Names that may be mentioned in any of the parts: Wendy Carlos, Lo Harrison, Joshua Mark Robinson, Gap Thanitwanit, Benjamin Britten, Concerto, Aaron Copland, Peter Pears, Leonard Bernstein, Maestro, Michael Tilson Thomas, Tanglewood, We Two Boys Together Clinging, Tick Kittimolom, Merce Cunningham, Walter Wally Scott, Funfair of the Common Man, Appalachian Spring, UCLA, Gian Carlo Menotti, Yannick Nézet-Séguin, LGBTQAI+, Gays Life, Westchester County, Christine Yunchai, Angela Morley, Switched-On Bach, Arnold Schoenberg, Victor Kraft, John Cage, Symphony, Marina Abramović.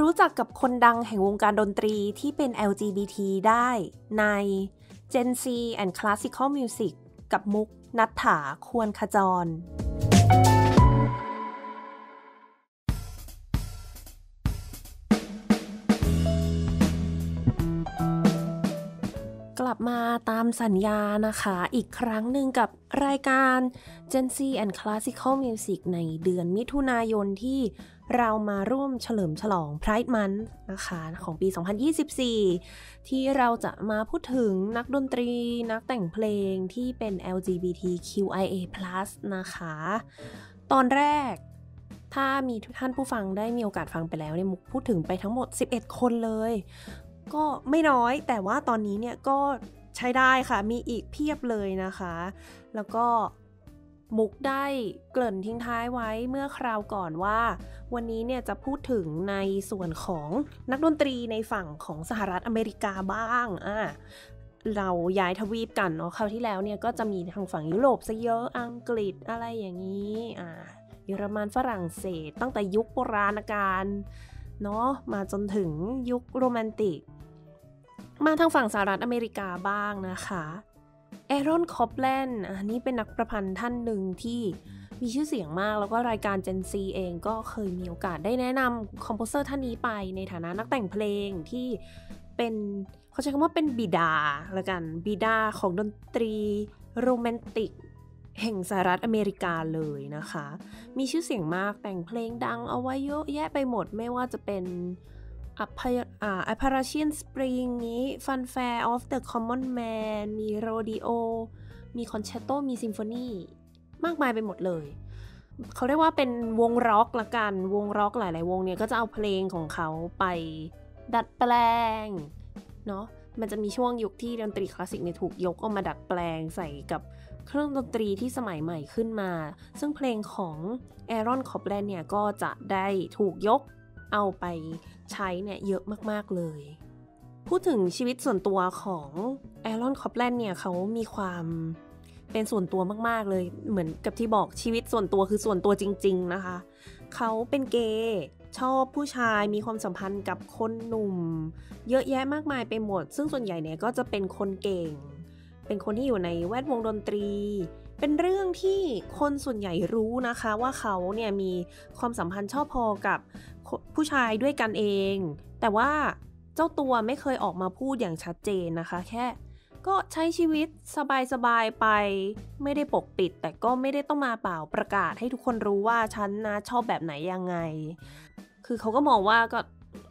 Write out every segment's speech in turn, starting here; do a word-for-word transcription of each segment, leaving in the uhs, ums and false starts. รู้จักกับคนดังแห่งวงการดนตรีที่เป็น แอล จี บี ที ได้ใน Gen Z and Classical Music กับมุกณัฐฐา ควรขจรกลับมาตามสัญญานะคะอีกครั้งหนึ่งกับรายการ Gen Z and Classical Music ในเดือนมิถุนายนที่เรามาร่วมเฉลิมฉลอง Pride Month นะคะของปีสองพันยี่สิบสี่ที่เราจะมาพูดถึงนักดนตรีนักแต่งเพลงที่เป็น แอล จี บี ที คิว ไอ เอ พลัส นะคะตอนแรกถ้ามีท่านผู้ฟังได้มีโอกาสฟังไปแล้วเนี่ยมุกพูดถึงไปทั้งหมดสิบเอ็ดคนเลยก็ไม่น้อยแต่ว่าตอนนี้เนี่ยก็ใช้ได้ค่ะมีอีกเพียบเลยนะคะแล้วก็มุกได้เกริ่นทิ้งท้ายไว้เมื่อคราวก่อนว่าวันนี้เนี่ยจะพูดถึงในส่วนของนักดนตรีในฝั่งของสหรัฐอเมริกาบ้างอ่ะเราย้ายทวีปกันเนาะคราวที่แล้วเนี่ยก็จะมีทางฝั่งยุโรปซะเยอะอังกฤษอะไรอย่างนี้อ่ะเยอรมันฝรั่งเศสตั้งแต่ยุคโบราณกาลเนาะมาจนถึงยุคโรแมนติกมาทางฝั่งสหรัฐอเมริกาบ้างนะคะAaron Copland อันนี้เป็นนักประพันธ์ท่านหนึ่งที่มีชื่อเสียงมากแล้วก็รายการ Gen Z เองก็เคยมีโอกาสได้แนะนำคอมโพเซอร์ท่านนี้ไปในฐานะนักแต่งเพลงที่เป็นเขาใช้คำว่าเป็นบิดาละกันบิดาของดนตรีโรแมนติกแห่งสหรัฐอเมริกาเลยนะคะมีชื่อเสียงมากแต่งเพลงดังเอาไว้เยอะแยะไปหมดไม่ว่าจะเป็นAppalachian Spring นี้ Funfair of the Common Man มี Rodeo มี Concerto มี Symphony มากมายไปหมดเลยเขาเรียกว่าเป็นวงร็อกละกันวงร็อกหลายๆวงเนี่ยก็จะเอาเพลงของเขาไปดัดแปลงเนาะมันจะมีช่วงยุคที่ดนตรีคลาสสิกเนี่ยถูกยกออกมาดัดแปลงใส่กับเครื่องดนตรีที่สมัยใหม่ขึ้นมาซึ่งเพลงของ Aaron Copland เนี่ยก็จะได้ถูกยกเอาไปใช้เนี่ยเยอะมากๆเลยพูดถึงชีวิตส่วนตัวของแอรอนคอปแลนด์เนี่ยเขามีความเป็นส่วนตัวมากๆเลยเหมือนกับที่บอกชีวิตส่วนตัวคือส่วนตัวจริงๆนะคะเขาเป็นเกย์ชอบผู้ชายมีความสัมพันธ์กับคนหนุ่มเยอะแยะมากมายไปหมดซึ่งส่วนใหญ่เนี่ยก็จะเป็นคนเก่งเป็นคนที่อยู่ในแวดวงดนตรีเป็นเรื่องที่คนส่วนใหญ่รู้นะคะว่าเขาเนี่ยมีความสัมพันธ์ชอบพอกับผู้ชายด้วยกันเองแต่ว่าเจ้าตัวไม่เคยออกมาพูดอย่างชัดเจนนะคะแค่ก็ใช้ชีวิตสบายๆไปไม่ได้ปกปิดแต่ก็ไม่ได้ต้องมาเปล่าประกาศให้ทุกคนรู้ว่าฉันนะชอบแบบไหนยังไงคือเขาก็มองว่าก็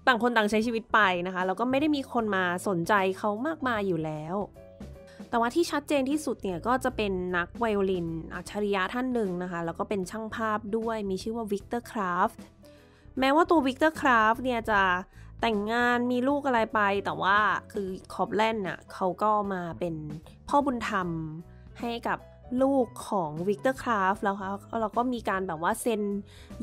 ต่างคนต่างใช้ชีวิตไปนะคะแล้วก็ไม่ได้มีคนมาสนใจเขามากมายอยู่แล้วแต่ว่าที่ชัดเจนที่สุดเนี่ยก็จะเป็นนักไวโอลินอัจฉริยะท่านหนึ่งนะคะแล้วก็เป็นช่างภาพด้วยมีชื่อว่าวิกเตอร์คราฟต์แม้ว่าตัววิกเตอร์คราฟต์เนี่ยจะแต่งงานมีลูกอะไรไปแต่ว่าคือคอปแลนด์น่ะเขาก็มาเป็นพ่อบุญธรรมให้กับลูกของวิกเตอร์คราฟต์แล้วค่ะแล้วก็มีการแบบว่าเซ็น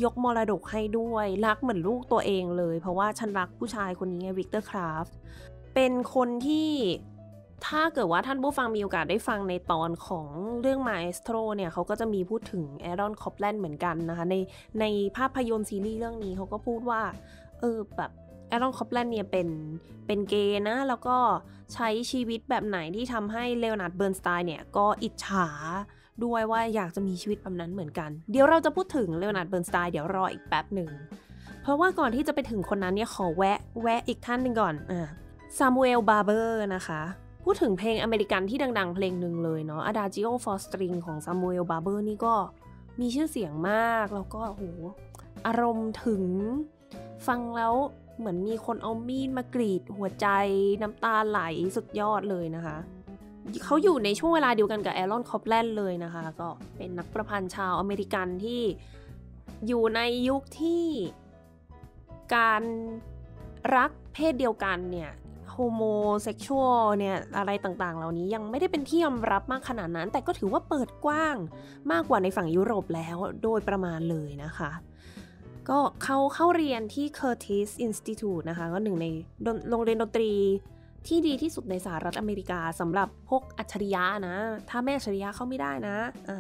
ยกมรดกให้ด้วยรักเหมือนลูกตัวเองเลยเพราะว่าฉันรักผู้ชายคนนี้ไงวิกเตอร์คราฟต์เป็นคนที่ถ้าเกิดว่าท่านผู้ฟังมีโอกาสได้ฟังในตอนของเรื่อง Maestro เนี่ยเขาก็จะมีพูดถึง Aaron Copland เหมือนกันนะคะในในภาพยนตร์ซีรีส์เรื่องนี้เขาก็พูดว่าเออแบบ Aaron Copland เนี่ยเป็นเป็นเกย์นะแล้วก็ใช้ชีวิตแบบไหนที่ทำให้ Leonard Bernstein เนี่ยก็อิจฉาด้วยว่าอยากจะมีชีวิตแบบนั้นเหมือนกันเดี๋ยวเราจะพูดถึง Leonard Bernstein เดี๋ยวรออีกแป๊บหนึ่งเพราะว่าก่อนที่จะไปถึงคนนั้นเนี่ยขอแวะแวะอีกท่านนึงก่อนอ่า Samuel Barber นะคะพูดถึงเพลงอเมริกันที่ดังๆเพลงหนึ่งเลยเนาะ Adagio for String ของ Samuel Barber นี่ก็มีชื่อเสียงมากแล้วก็โหอารมณ์ถึงฟังแล้วเหมือนมีคนเอามีดมากรีดหัวใจน้ำตาไหลสุดยอดเลยนะคะเขาอยู่ในช่วงเวลาเดียวกันกับ Aaron Copland เลยนะคะก็เป็นนักประพันธ์ชาวอเมริกันที่อยู่ในยุคที่การรักเพศเดียวกันเนี่ยโฮโมเซ็กชวลเนี่ยอะไรต่างๆเหล่านี้ยังไม่ได้เป็นที่ยอมรับมากขนาดนั้นแต่ก็ถือว่าเปิดกว้างมากกว่าในฝั่งยุโรปแล้วโดยประมาณเลยนะคะก็เขาเข้าเรียนที่ Curtis Institute นะคะก็หนึ่งในโรงเรียนดนตรีที่ดีที่สุดในสหรัฐอเมริกาสำหรับพวกอัจฉริยะนะถ้าแม่อัจฉริยะเข้าไม่ได้นะอ่า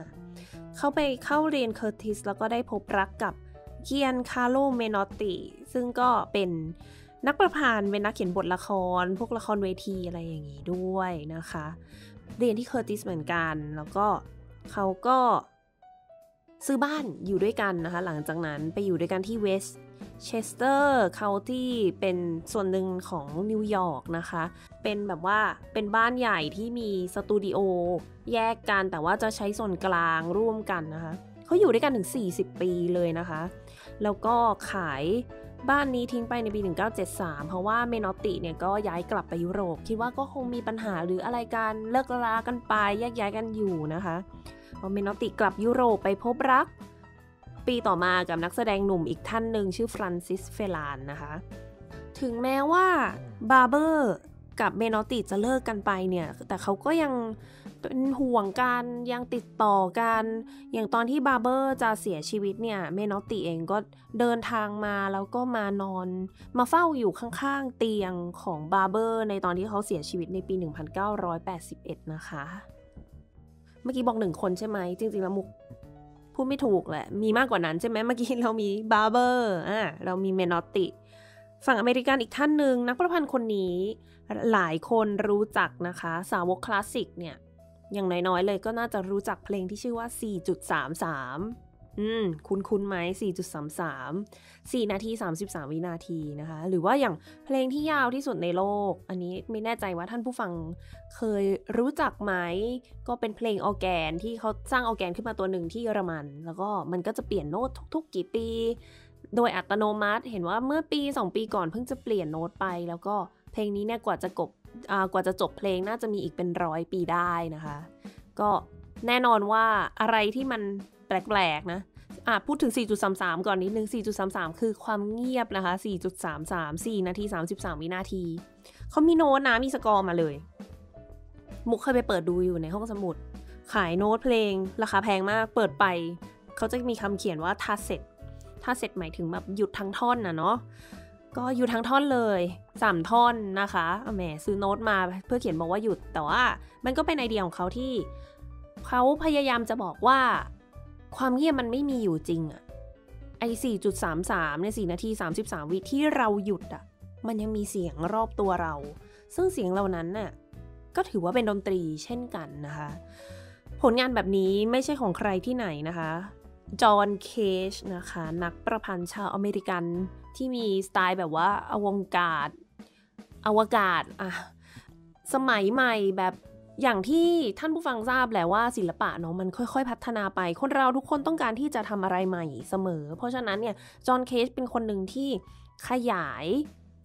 เขาไปเข้าเรียน Curtis แล้วก็ได้พบรักกับ เกียนคาร์โลเมนอตติซึ่งก็เป็นนักประพันธ์เป็นนักเขียนบทละครพวกละครเวทีอะไรอย่างนี้ด้วยนะคะเรียนที่เคอร์ติสเหมือนกันแล้วก็เขาก็ซื้อบ้านอยู่ด้วยกันนะคะหลังจากนั้นไปอยู่ด้วยกันที่เวสต์เชสเตอร์เคาน์ตี้เป็นส่วนหนึ่งของนิวยอร์กนะคะเป็นแบบว่าเป็นบ้านใหญ่ที่มีสตูดิโอแยกกันแต่ว่าจะใช้ส่วนกลางร่วมกันนะคะเขาอยู่ด้วยกันถึงสี่สิบปีเลยนะคะแล้วก็ขายบ้านนี้ทิ้งไปในปีหนึ่งเก้าเจ็ดสามเพราะว่าเมนอตติเนี่ยก็ย้ายกลับไปยุโรปคิดว่าก็คงมีปัญหาหรืออะไรกันเลิกลากันไปแยกย้ายกันอยู่นะคะพอเมนอตติกลับยุโรปไปพบรักปีต่อมากับนักแสดงหนุ่มอีกท่านหนึ่งชื่อฟรานซิสเฟลานนะคะถึงแม้ว่าบาร์เบอร์กับเมนอตติจะเลิกกันไปเนี่ยแต่เขาก็ยังเป็นห่วงกันยังติดต่อกันอย่างตอนที่บาร์เบอร์จะเสียชีวิตเนี่ยเมนอตติเองก็เดินทางมาแล้วก็มานอนมาเฝ้าอยู่ข้างๆเตียงของบาร์เบอร์ในตอนที่เขาเสียชีวิตในปีหนึ่งพันเก้าร้อยแปดสิบเอ็ดนะคะเมื่อกี้บอกหนึ่งคนใช่ไหมจริงๆแล้วมุกพูดไม่ถูกแหละมีมากกว่านั้นใช่ไหมเมื่อกี้เรามีบาร์เบอร์อ่ะเรามีเมนอตติฝั่งอเมริกันอีกท่านหนึ่งนักประพันธ์คนนี้หลายคนรู้จักนะคะสาวกคลาสสิกเนี่ยอย่างน้อยๆเลยก็น่าจะรู้จักเพลงที่ชื่อว่า สี่จุดสามสาม อืมคุ้นๆไหม สี่จุดสามสาม สี่นาทีสามสิบสามวินาทีนะคะหรือว่าอย่างเพลงที่ยาวที่สุดในโลกอันนี้ไม่แน่ใจว่าท่านผู้ฟังเคยรู้จักไหมก็เป็นเพลงออร์แกนที่เขาสร้างออร์แกนขึ้นมาตัวหนึ่งที่เยอรมันแล้วก็มันก็จะเปลี่ยนโน้ตทุกๆกี่ปีโดยอัตโนมัติเห็นว่าเมื่อปีสองปีก่อนเพิ่งจะเปลี่ยนโน้ตไปแล้วก็เพลงนี้เนี่ยกว่าจะกบกว่าจะจบเพลงน่าจะมีอีกเป็นร้อยปีได้นะคะก็แน่นอนว่าอะไรที่มันแปลกๆนะอ่ะพูดถึง สี่จุดสามสาม ก่อนนิดนึง สี่จุดสามสาม คือความเงียบนะคะ สี่จุดสามสาม สี่นาทีสามสิบสามวินาทีเขามีโน้ตนะมีสกอร์มาเลยมุกเคยไปเปิดดูอยู่ในห้องสมุดขายโน้ตเพลงราคาแพงมากเปิดไปเขาจะมีคำเขียนว่าทัสเซ็ตถ้าเสร็จหมายถึงแบบหยุดทั้งท่อนนะเนาะก็หยุดทั้งท่อนเลยสามท่อนนะคะแหมซื้อโน้ตมาเพื่อเขียนบอกว่าหยุดแต่ว่ามันก็เป็นไอเดียของเขาที่เขาพยายามจะบอกว่าความเงียบมันไม่มีอยู่จริงอะไอ สี่จุดสามสาม ในสี่นาทีสามสิบสามวินาทีที่เราหยุดอะมันยังมีเสียงรอบตัวเราซึ่งเสียงเหล่านั้นน่ะก็ถือว่าเป็นดนตรีเช่นกันนะคะผลงานแบบนี้ไม่ใช่ของใครที่ไหนนะคะจอห์น เคจนะคะนักประพันธ์ชาวอเมริกันที่มีสไตล์แบบว่าอวกาศอวกาศอ่ะสมัยใหม่แบบอย่างที่ท่านผู้ฟังทราบแหละว่าศิลปะเนาะมันค่อยๆพัฒนาไปคนเราทุกคนต้องการที่จะทำอะไรใหม่เสมอเพราะฉะนั้นเนี่ยจอห์น เคจเป็นคนหนึ่งที่ขยาย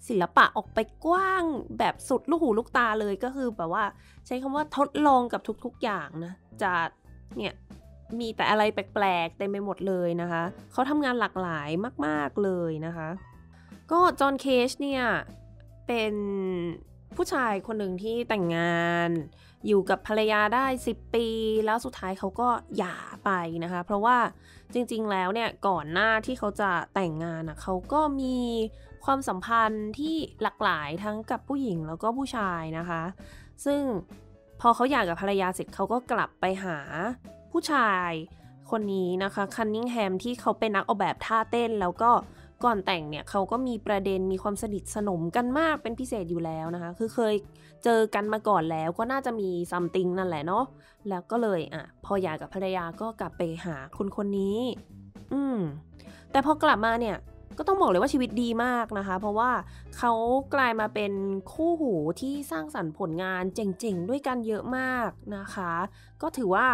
ศิลปะออกไปกว้างแบบสุดลูกหูลูกตาเลยก็คือแบบว่าใช้คำว่าทดลองกับทุกๆอย่างนะจะเนี่ยมีแต่อะไรแปลกๆเต็มไปหมดเลยนะคะเขาทำงานหลากหลายมากๆเลยนะคะก็จอห์น เคจเนี่ยเป็นผู้ชายคนหนึ่งที่แต่งงานอยู่กับภรรยาได้สิบปีแล้วสุดท้ายเขาก็หย่าไปนะคะเพราะว่าจริงๆแล้วเนี่ยก่อนหน้าที่เขาจะแต่งงานนะเขาก็มีความสัมพันธ์ที่หลากหลายทั้งกับผู้หญิงแล้วก็ผู้ชายนะคะซึ่งพอเขาหย่ากับภรรยาเสร็จเขาก็กลับไปหาผู้ชายคนนี้นะคะคันนิงแฮมที่เขาเป็นนักออกแบบท่าเต้นแล้วก็ก่อนแต่งเนี่ยเขาก็มีประเด็นมีความสนิทสนมกันมากเป็นพิเศษอยู่แล้วนะคะคือเคยเจอกันมาก่อนแล้วก็น่าจะมีซัมติงนั่นแหละเนาะแล้วก็เลยอ่ะพอหย่ากับภรรยาก็กลับไปหาคนคนนี้อืมแต่พอกลับมาเนี่ยก็ต้องบอกเลยว่าชีวิตดีมากนะคะเพราะว่าเขากลายมาเป็นคู่หูที่สร้างสรรค์ผลงานเจ๋งๆด้วยกันเยอะมากนะคะก็ถือว่า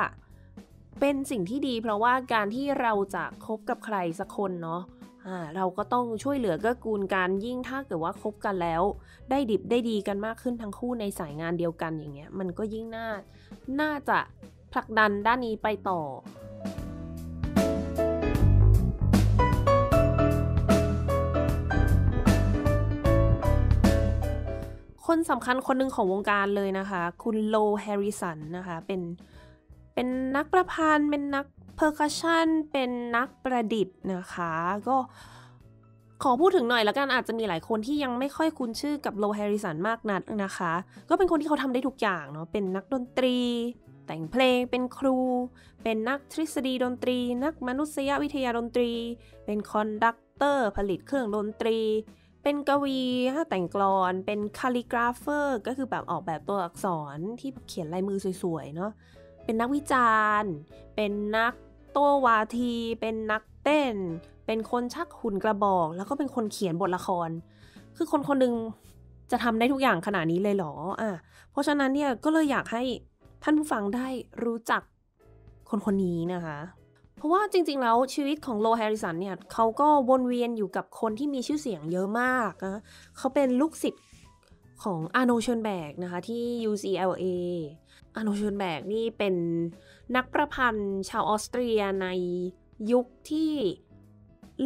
เป็นสิ่งที่ดีเพราะว่าการที่เราจะคบกับใครสักคนเนาะอ่าเราก็ต้องช่วยเหลือเกื้อกูลกันยิ่งถ้าเกิดว่าคบกันแล้วได้ดิบได้ดีกันมากขึ้นทั้งคู่ในสายงานเดียวกันอย่างเงี้ยมันก็ยิ่งน่าน่าจะผลักดันด้านนี้ไปต่อคนสำคัญคนหนึ่งของวงการเลยนะคะคุณโลแฮริสันนะคะเป็นเป็นนักประพันธ์เป็นนักเพอร์คัชชันเป็นนักประดิษฐ์นะคะก็ขอพูดถึงหน่อยละกันอาจจะมีหลายคนที่ยังไม่ค่อยคุ้นชื่อกับโลแฮริสันมากนักนะคะก็เป็นคนที่เขาทำได้ทุกอย่างเนาะเป็นนักดนตรี แต่งเพลงเป็นครูเป็นนักทฤษฎีดนตรีนักมนุษยวิทยาดนตรีเป็นคอนดักเตอร์ผลิตเครื่องดนตรีเป็นกวีแต่งกลอนเป็นคาลิกราฟเฟอร์ก็คือแบบออกแบบตัวอักษรที่เขียนลายมือสวยๆเนาะเป็นนักวิจารณ์เป็นนักโต้วาทีเป็นนักเต้นเป็นคนชักหุ่นกระบอกแล้วก็เป็นคนเขียนบทละครคือคนคนหนึ่งจะทำได้ทุกอย่างขนาดนี้เลยเหรออ่ะเพราะฉะนั้นเนี่ยก็เลยอยากให้ท่านผู้ฟังได้รู้จักคนคนนี้นะคะเพราะว่าจริงๆแล้วชีวิตของโลแฮริสันเนี่ยเขาก็วนเวียนอยู่กับคนที่มีชื่อเสียงเยอะมากนะเขาเป็นลูกศิษย์ของอาร์โน เชนแบกนะคะที่ ยู ซี แอล เอ อาร์โน เชนแบกนี่เป็นนักประพันธ์ชาวออสเตรียในยุคที่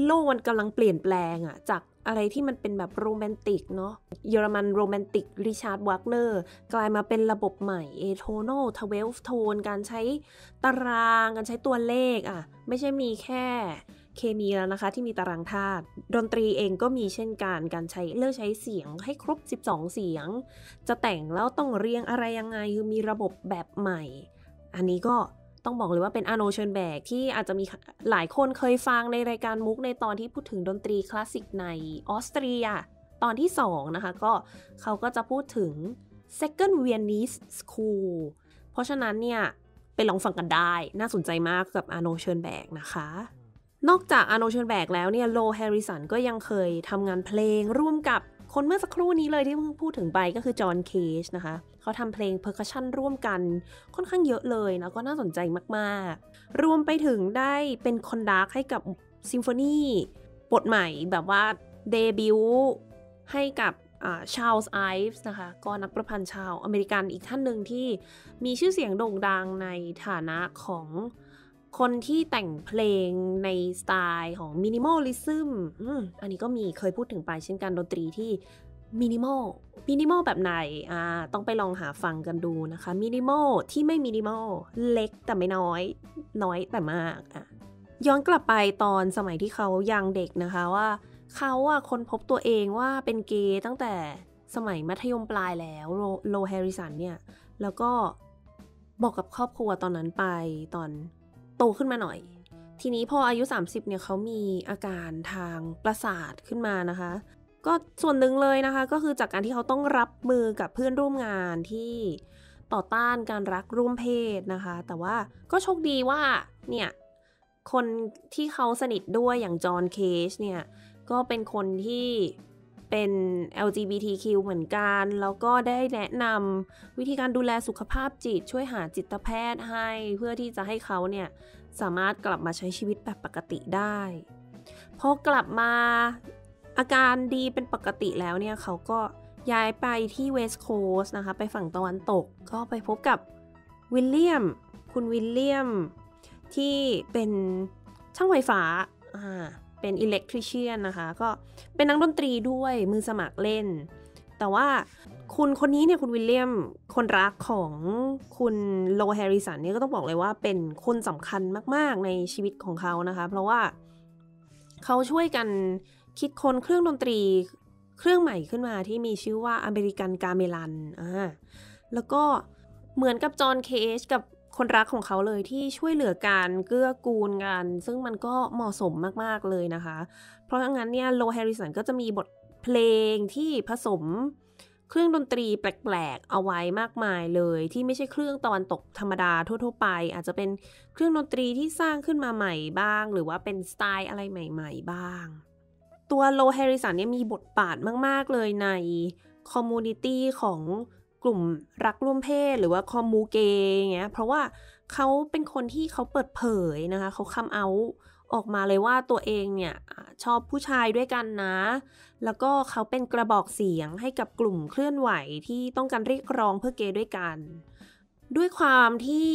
โลกมันกำลังเปลี่ยนแปลงอะจากอะไรที่มันเป็นแบบโรแมนติกเนาะเยอรมันโรแมนติกริชาร์ดวากเนอร์กลายมาเป็นระบบใหม่เอโทโนลทเวลฟ์โทนการใช้ตารางการใช้ตัวเลขอ่ะไม่ใช่มีแค่เคมีแล้วนะคะที่มีตารางธาตุดนตรีเองก็มีเช่นกันการใช้เลือกใช้เสียงให้ครบสิบสองเสียงจะแต่งแล้วต้องเรียงอะไรยังไงคือมีระบบแบบใหม่อันนี้ก็ต้องบอกเลยว่าเป็นอาร์โน เชนแบกที่อาจจะมีหลายคนเคยฟังในรายการมุกในตอนที่พูดถึงดนตรีคลาสสิกในออสเตรียตอนที่สองนะคะก็เขาก็จะพูดถึง Second Viennese School เพราะฉะนั้นเนี่ยไปลองฟังกันได้น่าสนใจมากกับอาร์โน เชนแบกนะคะนอกจากอาร์โน เชนแบกแล้วเนี่ยโล แฮริสันก็ยังเคยทำงานเพลงร่วมกับคนเมื่อสักครู่นี้เลยที่เพิ่งพูดถึงไปก็คือจอห์น เคจนะคะเขาทำเพลงเพอร์คัชชั่นร่วมกันค่อนข้างเยอะเลยนะก็น่าสนใจมากๆรวมไปถึงได้เป็นคอนดักให้กับซิมโฟนีบทใหม่แบบว่าเดบิวต์ให้กับชาร์ลส์ไอฟส์นะคะก็นักประพันธ์ชาวอเมริกันอีกท่านหนึ่งที่มีชื่อเสียงโด่งดังในฐานะของคนที่แต่งเพลงในสไตล์ของมินิมอลลิซึมอันนี้ก็มีเคยพูดถึงไปเช่นกันดนตรีที่มินิมอลมินิมอลแบบไหนอ่าต้องไปลองหาฟังกันดูนะคะมินิมอลที่ไม่มินิมอลเล็กแต่ไม่น้อยน้อยแต่มากอ่ะย้อนกลับไปตอนสมัยที่เขายังเด็กนะคะว่าเขาอ่ะค้นพบตัวเองว่าเป็นเกย์ตั้งแต่สมัยมัธยมปลายแล้วโล แฮริสันเนี่ยแล้วก็บอกกับครอบครัวตอนนั้นไปตอนโตขึ้นมาหน่อยทีนี้พออายุสามสิบเนี่ยเขามีอาการทางประสาทขึ้นมานะคะก็ส่วนหนึ่งเลยนะคะก็คือจากการที่เขาต้องรับมือกับเพื่อนร่วมงานที่ต่อต้านการรักร่วมเพศนะคะแต่ว่าก็โชคดีว่าเนี่ยคนที่เขาสนิทด้วยอย่างจอห์น เคจเนี่ยก็เป็นคนที่เป็น แอล จี บี ที คิว เหมือนกันแล้วก็ได้แนะนำวิธีการดูแลสุขภาพจิตช่วยหาจิตแพทย์ให้เพื่อที่จะให้เขาเนี่ยสามารถกลับมาใช้ชีวิตแบบปกติได้พอกลับมาอาการดีเป็นปกติแล้วเนี่ยเขาก็ย้ายไปที่เวสต์โคสต์นะคะไปฝั่งตะวันตกก็ไปพบกับวิลเลียมคุณวิลเลียมที่เป็นช่างไฟฟ้าอ่าเป็นอิเล็กทริเชียนนะคะก็เป็นนักดนตรีด้วยมือสมัครเล่นแต่ว่าคุณคนนี้เนี่ยคุณวิลเลียมคนรักของคุณโล แฮริสันเนี่ยก็ต้องบอกเลยว่าเป็นคนสำคัญมากๆในชีวิตของเขานะคะเพราะว่าเขาช่วยกันคิดค้นเครื่องดนตรีเครื่องใหม่ขึ้นมาที่มีชื่อว่าอเมริกันกาเมลันอ่าแล้วก็เหมือนกับจอห์น เคจกับคนรักของเขาเลยที่ช่วยเหลือกันเกื้อกูลกันซึ่งมันก็เหมาะสมมากๆเลยนะคะเพราะงั้นเนี่ยโล แฮริสันก็จะมีบทเพลงที่ผสมเครื่องดนตรีแปลกๆเอาไว้มากมายเลยที่ไม่ใช่เครื่องตะวันตกธรรมดาทั่วๆไปอาจจะเป็นเครื่องดนตรีที่สร้างขึ้นมาใหม่บ้างหรือว่าเป็นสไตล์อะไรใหม่ๆบ้างตัวโล แฮริสันเนี่ยมีบทบาทมากๆเลยในคอมมูนิตี้ของกลุ่มรักร่วมเพศหรือว่าคอมมูเกย์เงี้ยเพราะว่าเขาเป็นคนที่เขาเปิดเผยนะคะเขาคัมเอาท์ออกมาเลยว่าตัวเองเนี่ยชอบผู้ชายด้วยกันนะแล้วก็เขาเป็นกระบอกเสียงให้กับกลุ่มเคลื่อนไหวที่ต้องการเรียกร้องเพื่อเกย์ด้วยกันด้วยความที่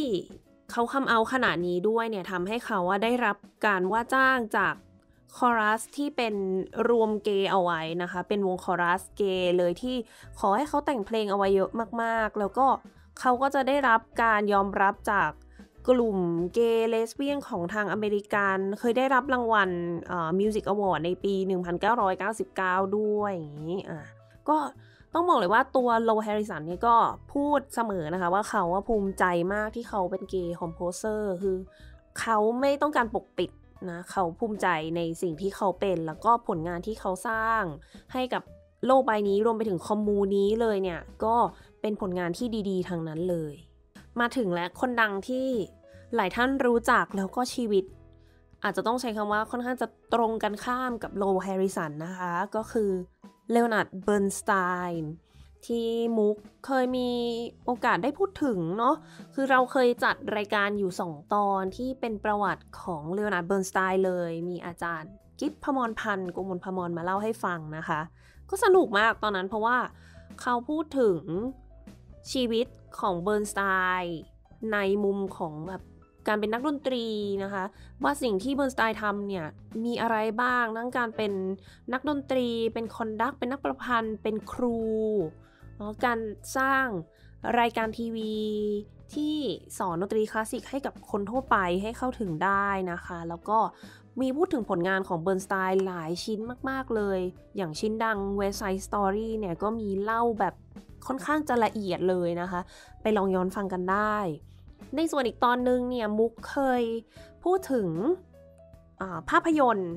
เขาคัมเอาท์ขนาดนี้ด้วยเนี่ยทำให้เขาได้รับการว่าจ้างจากคอรัสที่เป็นรวมเกย์เอาไว้นะคะเป็นวงคอรัสเกย์เลยที่ขอให้เขาแต่งเพลงเอาไว้เยอะมากๆแล้วก็เขาก็จะได้รับการยอมรับจากกลุ่มเกย์เลสเบี้ยนของทางอเมริกันเคยได้รับรางวัลมิวสิกอวอร์ดในปีหนึ่งพันเก้าร้อยเก้าสิบเก้าด้วยอย่างนี้อ่ะก็ ต้องบอกเลยว่าตัวโลแฮริสันนี่ก็พูดเสมอนะคะว่าเขาภูมิใจมากที่เขาเป็นเกย์คอมโพเซอร์คือเขาไม่ต้องการปกปิดนะเขาภูมิใจในสิ่งที่เขาเป็นแล้วก็ผลงานที่เขาสร้างให้กับโลกใบนี้รวมไปถึงคอมมูนี้เลยเนี่ยก็เป็นผลงานที่ดีๆทางนั้นเลยมาถึงและคนดังที่หลายท่านรู้จักแล้วก็ชีวิตอาจจะต้องใช้คำว่าค่อนข้างจะตรงกันข้ามกับโลแฮริสันนะคะก็คือ Leonard Bernstein ที่มุกเคยมีโอกาสได้พูดถึงเนาะคือเราเคยจัดรายการอยู่สองตอนที่เป็นประวัติของ Leonard Bernstein เลยมีอาจารย์กิตพมรพันธ์กมลพมรมาเล่าให้ฟังนะคะก็สนุกมากตอนนั้นเพราะว่าเขาพูดถึงชีวิตของเบิร์นสไตน์ในมุมของแบบการเป็นนักดนตรีนะคะว่าสิ่งที่เบิร์นสไตน์ทำเนี่ยมีอะไรบ้างทั้งการเป็นนักดนตรีเป็นคอนดักเป็นนักประพันธ์เป็นครูการสร้างรายการทีวีที่สอนดนตรีคลาสสิกให้กับคนทั่วไปให้เข้าถึงได้นะคะแล้วก็มีพูดถึงผลงานของเบิร์นสไตน์หลายชิ้นมากๆเลยอย่างชิ้นดัง West Side Story เนี่ยก็มีเล่าแบบค่อนข้างจะละเอียดเลยนะคะไปลองย้อนฟังกันได้ในส่วนอีกตอนนึงเนี่ยมุกเคยพูดถึงภาพยนตร์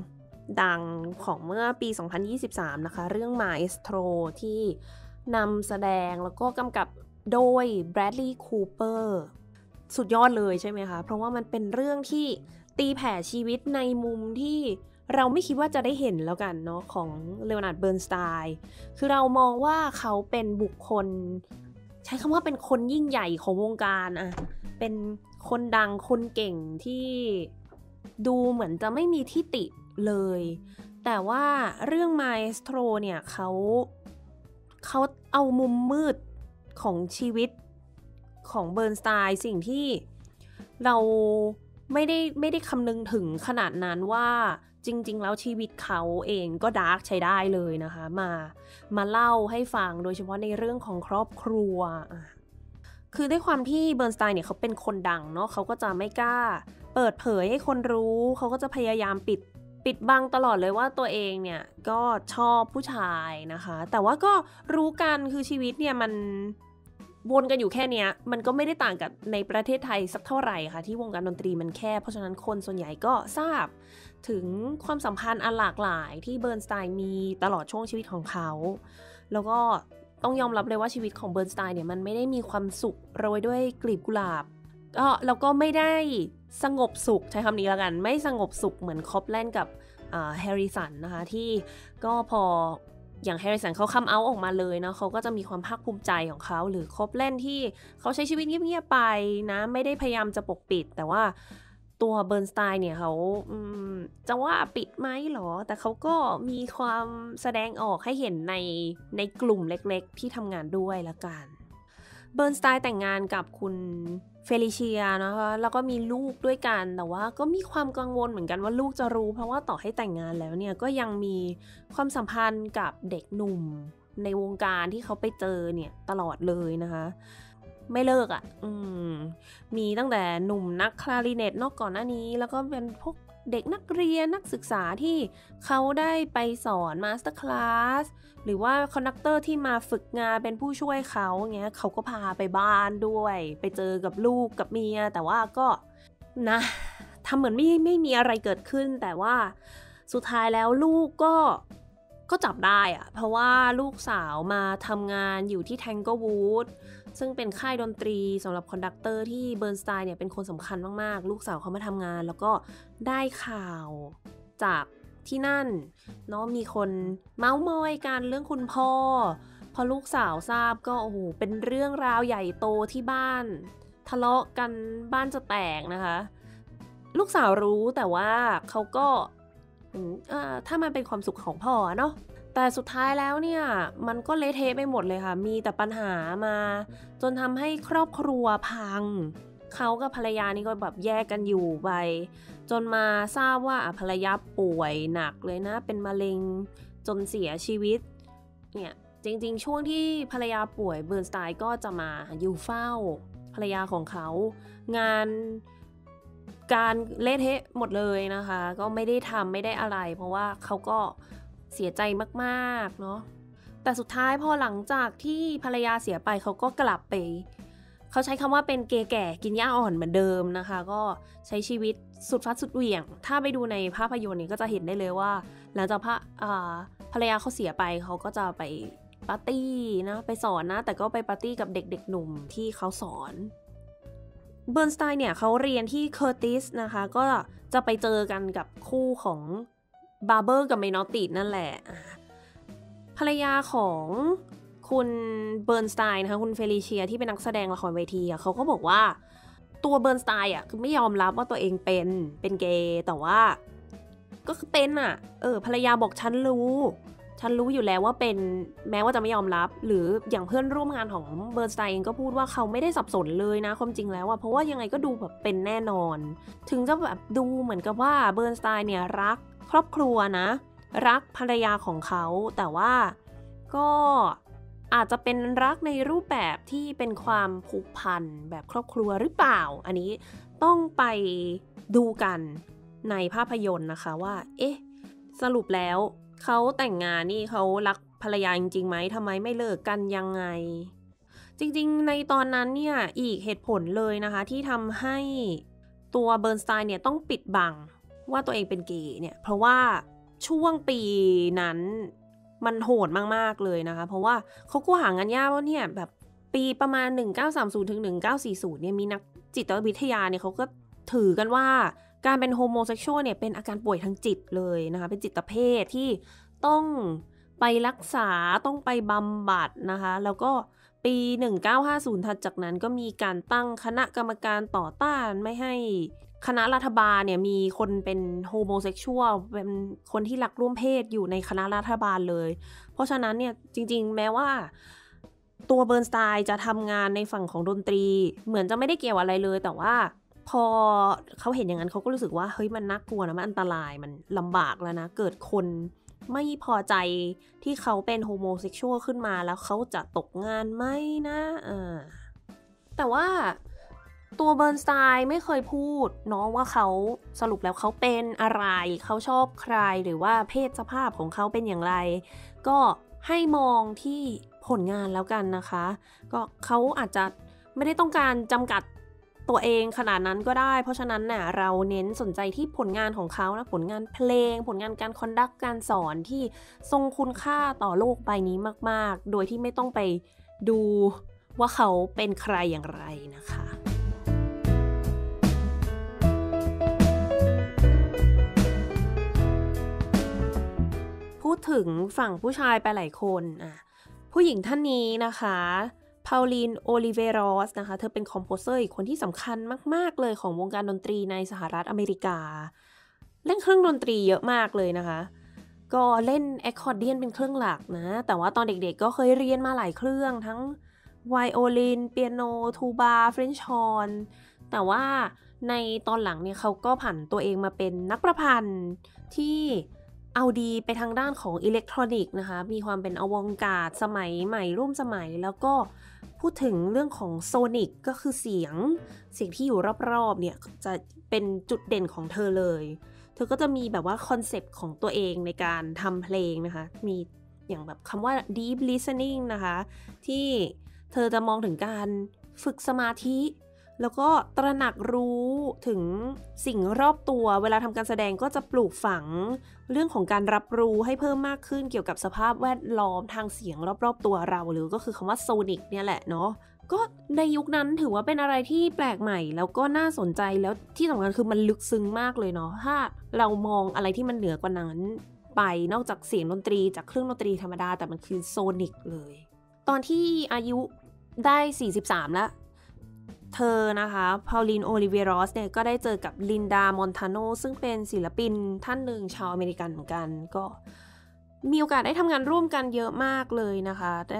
ดังของเมื่อปีสองพันยี่สิบสามนะคะเรื่องมาเอสโตรที่นำแสดงแล้วก็กำกับโดยแบรดลีย์คูเปอร์สุดยอดเลยใช่ไหมคะเพราะว่ามันเป็นเรื่องที่ตีแผ่ชีวิตในมุมที่เราไม่คิดว่าจะได้เห็นแล้วกันเนาะของเลโอนาร์ด เบิร์นสไตน์คือเรามองว่าเขาเป็นบุคคลใช้คำว่าเป็นคนยิ่งใหญ่ของวงการอะเป็นคนดังคนเก่งที่ดูเหมือนจะไม่มีที่ติเลยแต่ว่าเรื่อง Maestro เนี่ยเขาเขาเอามุมมืดของชีวิตของเบิร์นสไตน์สิ่งที่เราไม่ได้ไม่ได้คำนึงถึงขนาดนั้นว่าจริงๆแล้วชีวิตเขาเองก็ดาร์กใช้ได้เลยนะคะมามาเล่าให้ฟังโดยเฉพาะในเรื่องของครอบครัวคือด้วยความที่เบิร์นสไตน์เนี่ยเขาเป็นคนดังเนาะเขาก็จะไม่กล้าเปิดเผยให้คนรู้เขาก็จะพยายามปิดปิดบังตลอดเลยว่าตัวเองเนี่ยก็ชอบผู้ชายนะคะแต่ว่าก็รู้กันคือชีวิตเนี่ยมันวนกันอยู่แค่เนี้ยมันก็ไม่ได้ต่างกับในประเทศไทยสักเท่าไหร่ค่ะที่วงการดนตรีมันแคบเพราะฉะนั้นคนส่วนใหญ่ก็ทราบถึงความสัมพันธ์อันหลากหลายที่เบิร์นสไตน์มีตลอดช่วงชีวิตของเขาแล้วก็ต้องยอมรับเลยว่าชีวิตของเบิร์นสไตน์เนี่ยมันไม่ได้มีความสุขโรยด้วยกลีบกุหลาบก็แล้วก็ไม่ได้สงบสุขใช้คำนี้แล้วกันไม่สงบสุขเหมือนคอปแลนด์กับแฮริสันนะคะที่ก็พออย่างแฮริสันเขาคัมเอาท์ออกมาเลยเนาะเขาก็จะมีความภาคภูมิใจของเขาหรือคบเล่นที่เขาใช้ชีวิตเงียบๆไปนะไม่ได้พยายามจะปกปิดแต่ว่าตัวเบิร์นสไตน์เนี่ยเขาจะว่าปิดไหมหรอแต่เขาก็มีความแสดงออกให้เห็นในในกลุ่มเล็กๆที่ทำงานด้วยละกันเบิร์นสไตน์แต่งงานกับคุณเฟลิเชียนะคะแล้วก็มีลูกด้วยกันแต่ว่าก็มีความกังวลเหมือนกันว่าลูกจะรู้เพราะว่าต่อให้แต่งงานแล้วเนี่ยก็ยังมีความสัมพันธ์กับเด็กหนุ่มในวงการที่เขาไปเจอเนี่ยตลอดเลยนะคะไม่เลิกอ่ะอืมมีตั้งแต่หนุ่มนักคลาริเนตนอกก่อนหน้านี้แล้วก็เป็นพวกเด็กนักเรียนนักศึกษาที่เขาได้ไปสอนมาสเตอร์คลาสหรือว่าคอนดักเตอร์ที่มาฝึกงานเป็นผู้ช่วยเขาเงี้ยเขาก็พาไปบ้านด้วยไปเจอกับลูกกับเมียแต่ว่าก็นะทำเหมือนไม่ไม่มีอะไรเกิดขึ้นแต่ว่าสุดท้ายแล้วลูกก็ก็จับได้อะเพราะว่าลูกสาวมาทำงานอยู่ที่แทงเกิลวูดซึ่งเป็นค่ายดนตรีสำหรับคอนดักเตอร์ที่เบิร์นสไตน์เนี่ยเป็นคนสำคัญมากๆลูกสาวเขามาทำงานแล้วก็ได้ข่าวจากที่นั่นเนาะมีคนเม้ามอยกันเรื่องคุณพ่อพอลูกสาวทราบก็โอ้โหเป็นเรื่องราวใหญ่โตที่บ้านทะเลาะกันบ้านจะแตกนะคะลูกสาวรู้แต่ว่าเขาก็ถ้ามันเป็นความสุขของพ่อเนาะแต่สุดท้ายแล้วเนี่ยมันก็เละเทะไปหมดเลยค่ะมีแต่ปัญหามาจนทำให้ครอบครัวพังเขากับภรรยานี่ก็แบบแยกกันอยู่ไปจนมาทราบว่าภรรยาป่วยหนักเลยนะเป็นมะเร็งจนเสียชีวิตเนี่ยจริงๆช่วงที่ภรรยาป่วยเบิร์นสไตน์ก็จะมาอยู่เฝ้าภรรยาของเขางานการเละเทะหมดเลยนะคะก็ไม่ได้ทำไม่ได้อะไรเพราะว่าเขาก็เสียใจมากๆเนาะ แต่สุดท้ายพอหลังจากที่ภรรยาเสียไปเขาก็กลับไปเขาใช้คำว่าเป็นเกย์แก่กินหญ้าอ่อนเหมือนเดิมนะคะก็ใช้ชีวิตสุดฟัดสุดเหวี่ยงถ้าไปดูในภาพยนตร์นี่ก็จะเห็นได้เลยว่าหลังจากภรรยาเขาเสียไปเขาก็จะไปปาร์ตี้นะไปสอนนะแต่ก็ไปปาร์ตี้กับเด็กๆหนุ่มที่เขาสอนเบิร์นสไตน์เนี่ยเขาเรียนที่ Curtis นะคะก็จะไปเจอกันกับคู่ของ Barber กับ Menotti นั่นแหละภรรยาของคุณเบิร์นสไตน์นะคะคุณเฟลิเชียที่เป็นนักแสดงละครเวทีอ่ะเขาก็บอกว่าตัวเบิร์นสไตน์อ่ะคือไม่ยอมรับว่าตัวเองเป็นเป็นเกย์แต่ว่าก็คือเป็นอ่ะเออภรรยาบอกฉันรู้ฉันรู้อยู่แล้วว่าเป็นแม้ว่าจะไม่ยอมรับหรืออย่างเพื่อนร่วมงานของเบิร์นสไตน์เองก็พูดว่าเขาไม่ได้สับสนเลยนะความจริงแล้วอ่ะเพราะว่ายังไงก็ดูแบบเป็นแน่นอนถึงจะแบบดูเหมือนกับว่าเบิร์นสไตน์เนี่ยรักครอบครัวนะรักภรรยาของเขาแต่ว่าก็อาจจะเป็นรักในรูปแบบที่เป็นความผูกพันแบบครอบครัวหรือเปล่าอันนี้ต้องไปดูกันในภาพยนตร์นะคะว่าเอ๊ะสรุปแล้วเขาแต่งงานนี่เขารักภรรยาจริงๆไหมทำไมไม่เลิกกันยังไงจริงๆในตอนนั้นเนี่ยอีกเหตุผลเลยนะคะที่ทำให้ตัวเบิร์นสไตน์เนี่ยต้องปิดบังว่าตัวเองเป็นเกย์เนี่ยเพราะว่าช่วงปีนั้นมันโหดมากๆเลยนะคะเพราะว่าเขาก็หา ง, งานยากว่าเนี่ยแบบปีประมาณหนึ่งพันเก้าร้อยสามสิบถึงหนึ่งพันเก้าร้อยสี่สิบเนี่ยมีนักจิตวิทยาเนี่ยเขาก็ถือกันว่าการเป็นโฮโมเซ็กชวลเนี่ยเป็นอาการป่วยทางจิตเลยนะคะเป็นจิตเภทที่ต้องไปรักษาต้องไปบำบัดนะคะแล้วก็ปีหนึ่งพันเก้าร้อยห้าสิบถัดจากนั้นก็มีการตั้งคณะกรรมการต่อต้านไม่ให้คณะรัฐบาลเนี่ยมีคนเป็นโฮโมเซ็กชวลเป็นคนที่รักร่วมเพศอยู่ในคณะรัฐบาลเลยเพราะฉะนั้นเนี่ยจริงๆแม้ว่าตัวเบิร์นสไตน์จะทำงานในฝั่งของดนตรีเหมือนจะไม่ได้เกี่ยวอะไรเลยแต่ว่าพอเขาเห็นอย่างนั้นเขาก็รู้สึกว่าเฮ้ยมันน่ากลัวนะมันอันตรายมันลำบากแล้วนะเกิดคนไม่พอใจที่เขาเป็นโฮโมเซ็กชวลขึ้นมาแล้วเขาจะตกงานไหมนะอ่าแต่ว่าตัวเบิร์นสไตน์ไม่เคยพูดเนาะว่าเขาสรุปแล้วเขาเป็นอะไรเขาชอบใครหรือว่าเพศสภาพของเขาเป็นอย่างไรก็ให้มองที่ผลงานแล้วกันนะคะก็เขาอาจจะไม่ได้ต้องการจำกัดตัวเองขนาดนั้นก็ได้เพราะฉะนั้นเนี่ยเราเน้นสนใจที่ผลงานของเขานะผลงานเพลงผลงานการคอนดักการสอนที่ทรงคุณค่าต่อโลกใบนี้มากๆโดยที่ไม่ต้องไปดูว่าเขาเป็นใครอย่างไรนะคะพูดถึงฝั่งผู้ชายไปหลายคนอ่ะผู้หญิงท่านนี้นะคะพาวลีนโอลิเวรอสนะคะเธอเป็นคอมโพเซอร์อีกคนที่สำคัญมากๆเลยของวงการดนตรีในสหรัฐอเมริกาเล่นเครื่องดนตรีเยอะมากเลยนะคะก็เล่นแอคคอร์เดียนเป็นเครื่องหลักนะแต่ว่าตอนเด็กๆก็เคยเรียนมาหลายเครื่องทั้งไวโอลินเปียโนทูบาเฟรนช์ฮอร์นแต่ว่าในตอนหลังเนี่ยเขาก็ผันตัวเองมาเป็นนักประพันธ์ที่เอาดีไปทางด้านของอิเล็กทรอนิกส์นะคะมีความเป็นอวกาศสมัยใหม่ร่วมสมัยแล้วก็พูดถึงเรื่องของโซนิกก็คือเสียงเสียงที่อยู่รอบๆเนี่ยจะเป็นจุดเด่นของเธอเลยเธอก็จะมีแบบว่าคอนเซปต์ของตัวเองในการทำเพลงนะคะมีอย่างแบบคำว่า deep listening นะคะที่เธอจะมองถึงการฝึกสมาธิแล้วก็ตระหนักรู้ถึงสิ่งรอบตัวเวลาทำการแสดงก็จะปลูกฝังเรื่องของการรับรู้ให้เพิ่มมากขึ้นเกี่ยวกับสภาพแวดล้อมทางเสียงรอบๆตัวเราหรือก็คือคำว่าโซนิกเนี่ยแหละเนาะก็ในยุคนั้นถือว่าเป็นอะไรที่แปลกใหม่แล้วก็น่าสนใจแล้วที่สำคัญคือมันลึกซึ้งมากเลยเนาะถ้าเรามองอะไรที่มันเหนือกว่านั้นไปนอกจากเสียงดนตรีจากเครื่องดนตรีธรรมดาแต่มันคือโซนิกเลยตอนที่อายุได้สี่สิบสามแล้วเธอนะคะพาวลีนโอลิเวรอสเนี่ยก็ได้เจอกับลินดามอนทาโนซึ่งเป็นศิลปินท่านหนึ่งชาวอเมริกันเหมือนกันก็มีโอกาสได้ทำงานร่วมกันเยอะมากเลยนะคะแต่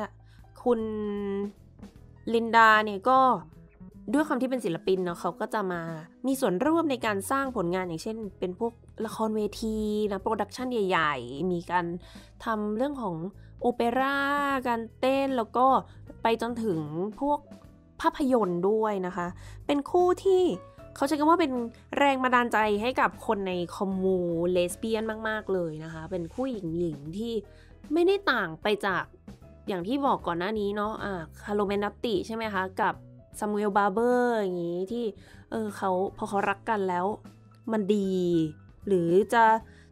คุณลินดาเนี่ยก็ด้วยความที่เป็นศิลปินเนาะเขาก็จะมามีส่วนร่วมในการสร้างผลงานอย่างเช่นเป็นพวกละครเวทีนะโปรดักชันใหญ่ๆมีการทำเรื่องของโอเปร่าการเต้นแล้วก็ไปจนถึงพวกภาพยนตร์ด้วยนะคะเป็นคู่ที่ เขาใช้คำว่าเป็นแรงบันดาลใจให้กับคนในคอมมูเลสเบี้ยนมากๆเลยนะคะเป็นคู่หญิงหญิงที่ไม่ได้ต่างไปจากอย่างที่บอกก่อนหน้านี้เนาะอ่าคาร์โลเมนัตติใช่ไหมคะกับ Samuel Barber อย่างนี้ที่เออเขาพอเขารักกันแล้วมันดีหรือจะ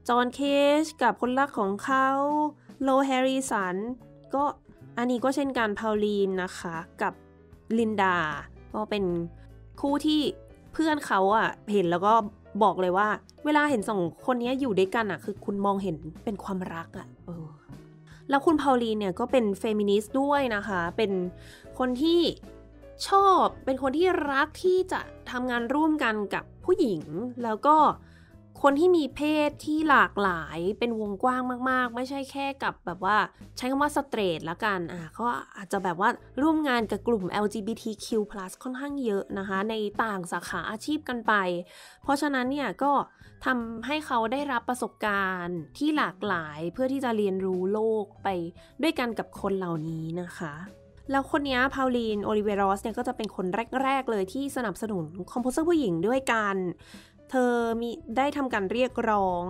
จอห์นเคจกับคนรักของเขาโลแฮริสันก็อันนี้ก็เช่นกันพาวลีนนะคะกับลินดาก็เป็นคู่ที่เพื่อนเขาอะเห็นแล้วก็บอกเลยว่าเวลาเห็นสองคนนี้อยู่ด้วยกันอะคือคุณมองเห็นเป็นความรักอะเออแล้วคุณพาวลีนเนี่ยก็เป็นเฟมินิสต์ด้วยนะคะเป็นคนที่ชอบเป็นคนที่รักที่จะทำงานร่วมกันกับผู้หญิงแล้วก็คนที่มีเพศที่หลากหลายเป็นวงกว้างมากๆไม่ใช่แค่กับแบบว่าใช้คำว่าสเตรทละกันอ่ะก็อาจจะแบบว่าร่วมงานกับกลุ่ม แอล จี บี ที คิว พลัส ค่อนข้างเยอะนะคะในต่างสาขาอาชีพกันไปเพราะฉะนั้นเนี่ยก็ทำให้เขาได้รับประสบการณ์ที่หลากหลายเพื่อที่จะเรียนรู้โลกไปด้วยกันกับคนเหล่านี้นะคะแล้วคนนี้พาวลีนโอลิเวรอสเนี่ยก็จะเป็นคนแรกๆเลยที่สนับสนุนคอมโพเซอร์ผู้หญิงด้วยกันเธอมีได้ทำการเรียกร้อง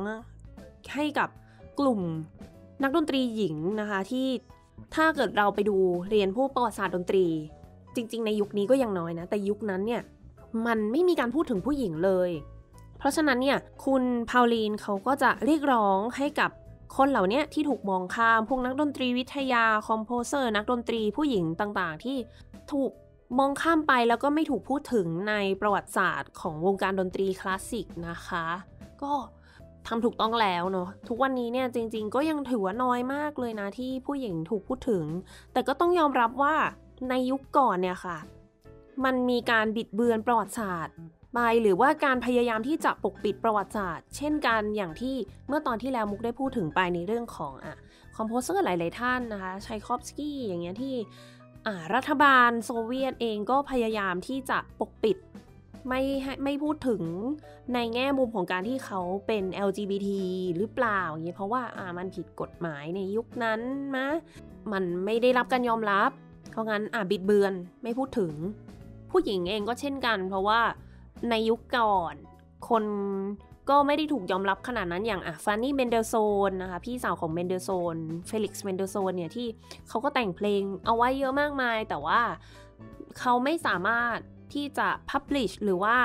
ให้กับกลุ่มนักดนตรีหญิงนะคะที่ถ้าเกิดเราไปดูเรียนผู้ประวัติศาสตร์ดนตรีจริงๆในยุคนี้ก็ยังน้อยนะแต่ยุคนั้นเนี่ยมันไม่มีการพูดถึงผู้หญิงเลยเพราะฉะนั้นเนี่ยคุณพาวลีนเขาก็จะเรียกร้องให้กับคนเหล่านี้ที่ถูกมองข้ามพวกนักดนตรีวิทยาคอมโพเซอร์นักดนตรีผู้หญิงต่างๆที่ถูกมองข้ามไปแล้วก็ไม่ถูกพูดถึงในประวัติศาสตร์ของวงการดนตรีคลาสสิกนะคะก็ทำถูกต้องแล้วเนาะทุกวันนี้เนี่ยจริงๆก็ยังถือว่าน้อยมากเลยนะที่ผู้หญิงถูกพูดถึงแต่ก็ต้องยอมรับว่าในยุคก่อนเนี่ยค่ะมันมีการบิดเบือนประวัติศาสตร์ไปหรือว่าการพยายามที่จะปกปิดประวัติศาสตร์เช่นกันอย่างที่เมื่อตอนที่แล้วมุกได้พูดถึงไปในเรื่องของอะคอมโพเซอร์หลายๆท่านนะคะไชคอฟสกี้อย่างเงี้ยที่รัฐบาลโซเวียตเองก็พยายามที่จะปกปิดไม่ไม่พูดถึงในแง่มุมของการที่เขาเป็น แอล จี บี ที หรือเปล่าอย่างเงี้ยเพราะว่าอ่ามันผิดกฎหมายในยุคนั้นนะมันไม่ได้รับการยอมรับเพราะงั้นอ่าบิดเบือนไม่พูดถึงผู้หญิงเองก็เช่นกันเพราะว่าในยุคก่อนคนก็ไม่ได้ถูกยอมรับขนาดนั้นอย่างอ่ะฟานนี่เมนเดลโซนนะคะพี่สาวของเมนเดลโซนเฟลิกซ์เมนเดลโซนเนี่ยที่เขาก็แต่งเพลงเอาไว้เยอะมากมายแต่ว่าเขาไม่สามารถที่จะพับลิชหรือว่า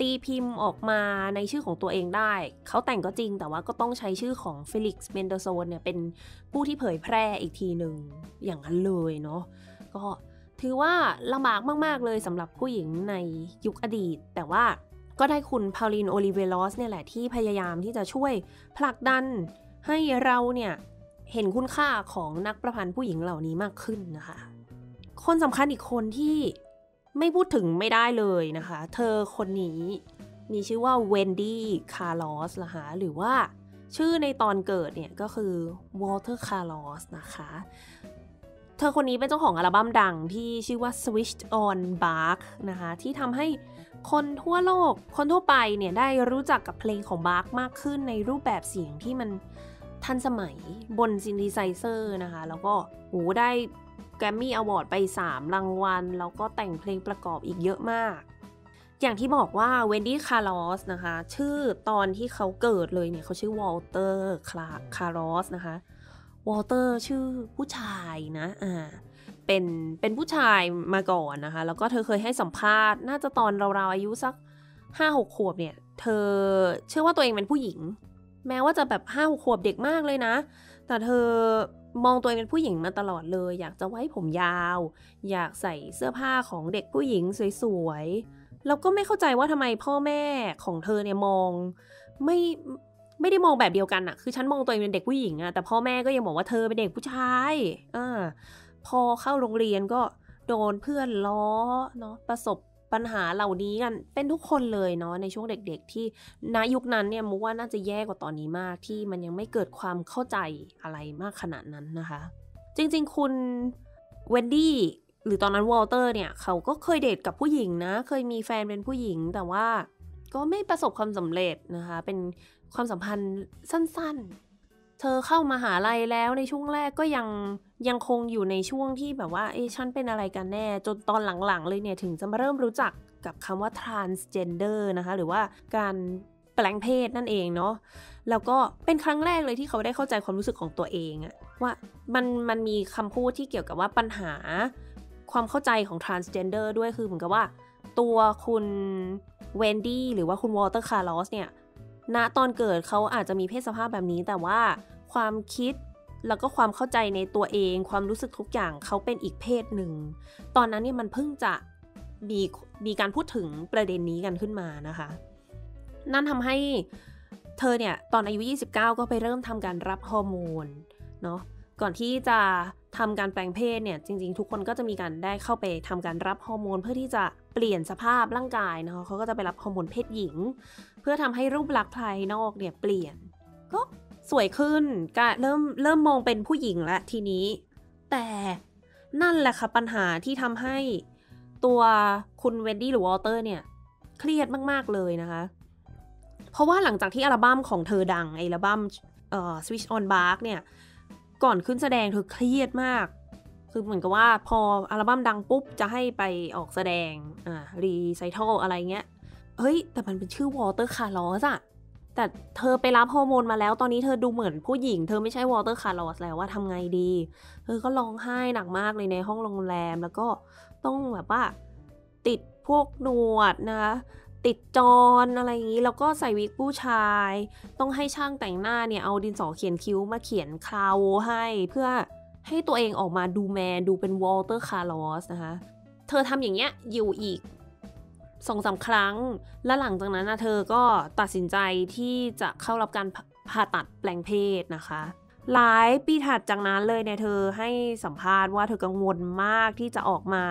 ตีพิมพ์ออกมาในชื่อของตัวเองได้เขาแต่งก็จริงแต่ว่าก็ต้องใช้ชื่อของเฟลิกซ์เมนเดลโซนเนี่ยเป็นผู้ที่เผยแพร่อีกทีหนึ่งอย่างนั้นเลยเนาะก็ถือว่าลำบากมากๆเลยสำหรับผู้หญิงในยุคอดีตแต่ว่าก็ได้คุณพาวลีนโอลิเวรอสเนี่ยแหละที่พยายามที่จะช่วยผลักดันให้เราเนี่ยเห็นคุณค่าของนักประพันธ์ผู้หญิงเหล่านี้มากขึ้นนะคะคนสำคัญอีกคนที่ไม่พูดถึงไม่ได้เลยนะคะเธอคนนี้มีชื่อว่าเวนดี้คาร์ลอสนะคะหรือว่าชื่อในตอนเกิดเนี่ยก็คือวอลเตอร์คาร์ลอสนะคะเธอคนนี้เป็นเจ้าของอัลบั้มดังที่ชื่อว่า Switched-On Bach นะคะที่ทำให้คนทั่วโลกคนทั่วไปเนี่ยได้รู้จักกับเพลงของบาร์กมากขึ้นในรูปแบบเสียงที่มันทันสมัยบนซินธิไซเซอร์นะคะแล้วก็โหได้แกรมมี่อวอร์ดไปสามรางวัลแล้วก็แต่งเพลงประกอบอีกเยอะมากอย่างที่บอกว่าเวนดี้คาร์ลอสนะคะชื่อตอนที่เขาเกิดเลยเนี่ยเขาชื่อวอลเตอร์คาร์ลอสนะคะวอลเตอร์ชื่อผู้ชายนะอ่าเป็นเป็นผู้ชายมาก่อนนะคะแล้วก็เธอเคยให้สัมภาษณ์น่าจะตอนราวๆอายุสัก ห้าหก ขวบเนี่ยเธอเชื่อว่าตัวเองเป็นผู้หญิงแม้ว่าจะแบบ ห้าหก ขวบเด็กมากเลยนะแต่เธอมองตัวเองเป็นผู้หญิงมาตลอดเลยอยากจะไว้ผมยาวอยากใส่เสื้อผ้าของเด็กผู้หญิงสวยๆแล้วก็ไม่เข้าใจว่าทำไมพ่อแม่ของเธอเนี่ยมองไม่ไม่ได้มองแบบเดียวกันอะคือฉันมองตัวเองเป็นเด็กผู้หญิงอะแต่พ่อแม่ก็ยังบอกว่าเธอเป็นเด็กผู้ชายอ่าพอเข้าโรงเรียนก็โดนเพื่อนล้อเนาะประสบปัญหาเหล่านี้กันเป็นทุกคนเลยเนาะในช่วงเด็กๆที่ณยุคนั้นเนี่ยมุกว่าน่าจะแย่กว่าตอนนี้มากที่มันยังไม่เกิดความเข้าใจอะไรมากขนาดนั้นนะคะจริงๆคุณเวนดี้หรือตอนนั้นวอลเตอร์เนี่ยเขาก็เคยเดทกับผู้หญิงนะเคยมีแฟนเป็นผู้หญิงแต่ว่าก็ไม่ประสบความสำเร็จนะคะเป็นความสัมพันธ์สั้นๆ เธอเข้ามาหาลัยแล้วในช่วงแรกก็ยังยังคงอยู่ในช่วงที่แบบว่าเอ๊ะฉันเป็นอะไรกันแน่จนตอนหลังๆเลยเนี่ยถึงจะมาเริ่มรู้จักกับคำว่า transgender นะคะหรือว่าการแปลงเพศนั่นเองเนาะแล้วก็เป็นครั้งแรกเลยที่เขาได้เข้าใจความรู้สึกของตัวเองอะว่ามันมันมีคำพูดที่เกี่ยวกับว่าปัญหาความเข้าใจของ transgender ด้วยคือเหมือนกับว่าตัวคุณเวนดี้หรือว่าคุณวอเตอร์คาร์ลอสเนี่ยณตอนเกิดเขาอาจจะมีเพศสภาพแบบนี้แต่ว่าความคิดแล้วก็ความเข้าใจในตัวเองความรู้สึกทุกอย่างเขาเป็นอีกเพศหนึ่งตอนนั้นเนี่ยมันเพิ่งจะมีมีการพูดถึงประเด็นนี้กันขึ้นมานะคะนั่นทำให้เธอเนี่ยตอนอายุยี่สิบเก้าก็ไปเริ่มทำการรับฮอร์โมนเนาะก่อนที่จะทำการแปลงเพศเนี่ยจริงๆทุกคนก็จะมีการได้เข้าไปทำการรับฮอร์โมนเพื่อที่จะเปลี่ยนสภาพร่างกายนะคะเขาก็จะไปรับฮอร์โมนเพศหญิงเพื่อทำให้รูปลักษณ์ภายนอกเนี่ยเปลี่ยนก็สวยขึ้นก็เริ่มเริ่มมองเป็นผู้หญิงละทีนี้แต่นั่นแหละค่ะปัญหาที่ทำให้ตัวคุณเวนดี้หรือวอเตอร์เนี่ยเครียดมากๆเลยนะคะเพราะว่าหลังจากที่อัลบั้มของเธอดังอัลบั้ม Switched-On Bach เนี่ยก่อนขึ้นแสดงเธอเครียดมากคือเหมือนกับว่าพออัลบั้มดังปุ๊บจะให้ไปออกแสดงอ่ารีไซเคิลอะไรเงี้ยเฮ้ยแต่มันเป็นชื่อวอเตอร์คาร์ลอสอะแต่เธอไปรับฮอร์โมนมาแล้วตอนนี้เธอดูเหมือนผู้หญิงเธอไม่ใช่วอเตอร์คาร์ลอสแล้วว่าทำไงดีเธอก็ร้องไห้หนักมากเลยในห้องโรงแรมแล้วก็ต้องแบบว่าติดพวกหนวดนะคะติดจอนอะไรอย่างนี้แล้วก็ใส่วิกผู้ชายต้องให้ช่างแต่งหน้าเนี่ยเอาดินสอเขียนคิ้วมาเขียนคราวให้เพื่อให้ตัวเองออกมาดูแมนดูเป็นวอลเตอร์คาร์ลอสนะคะเธอทำอย่างเงี้ยอยู่อีก สองสาม ครั้งและหลังจากนั้นนะเธอก็ตัดสินใจที่จะเข้ารับการผ่าตัดแปลงเพศนะคะหลายปีถัดจากนั้นเลยเนี่ยเธอให้สัมภาษณ์ว่าเธอกังวลมากที่จะออกมา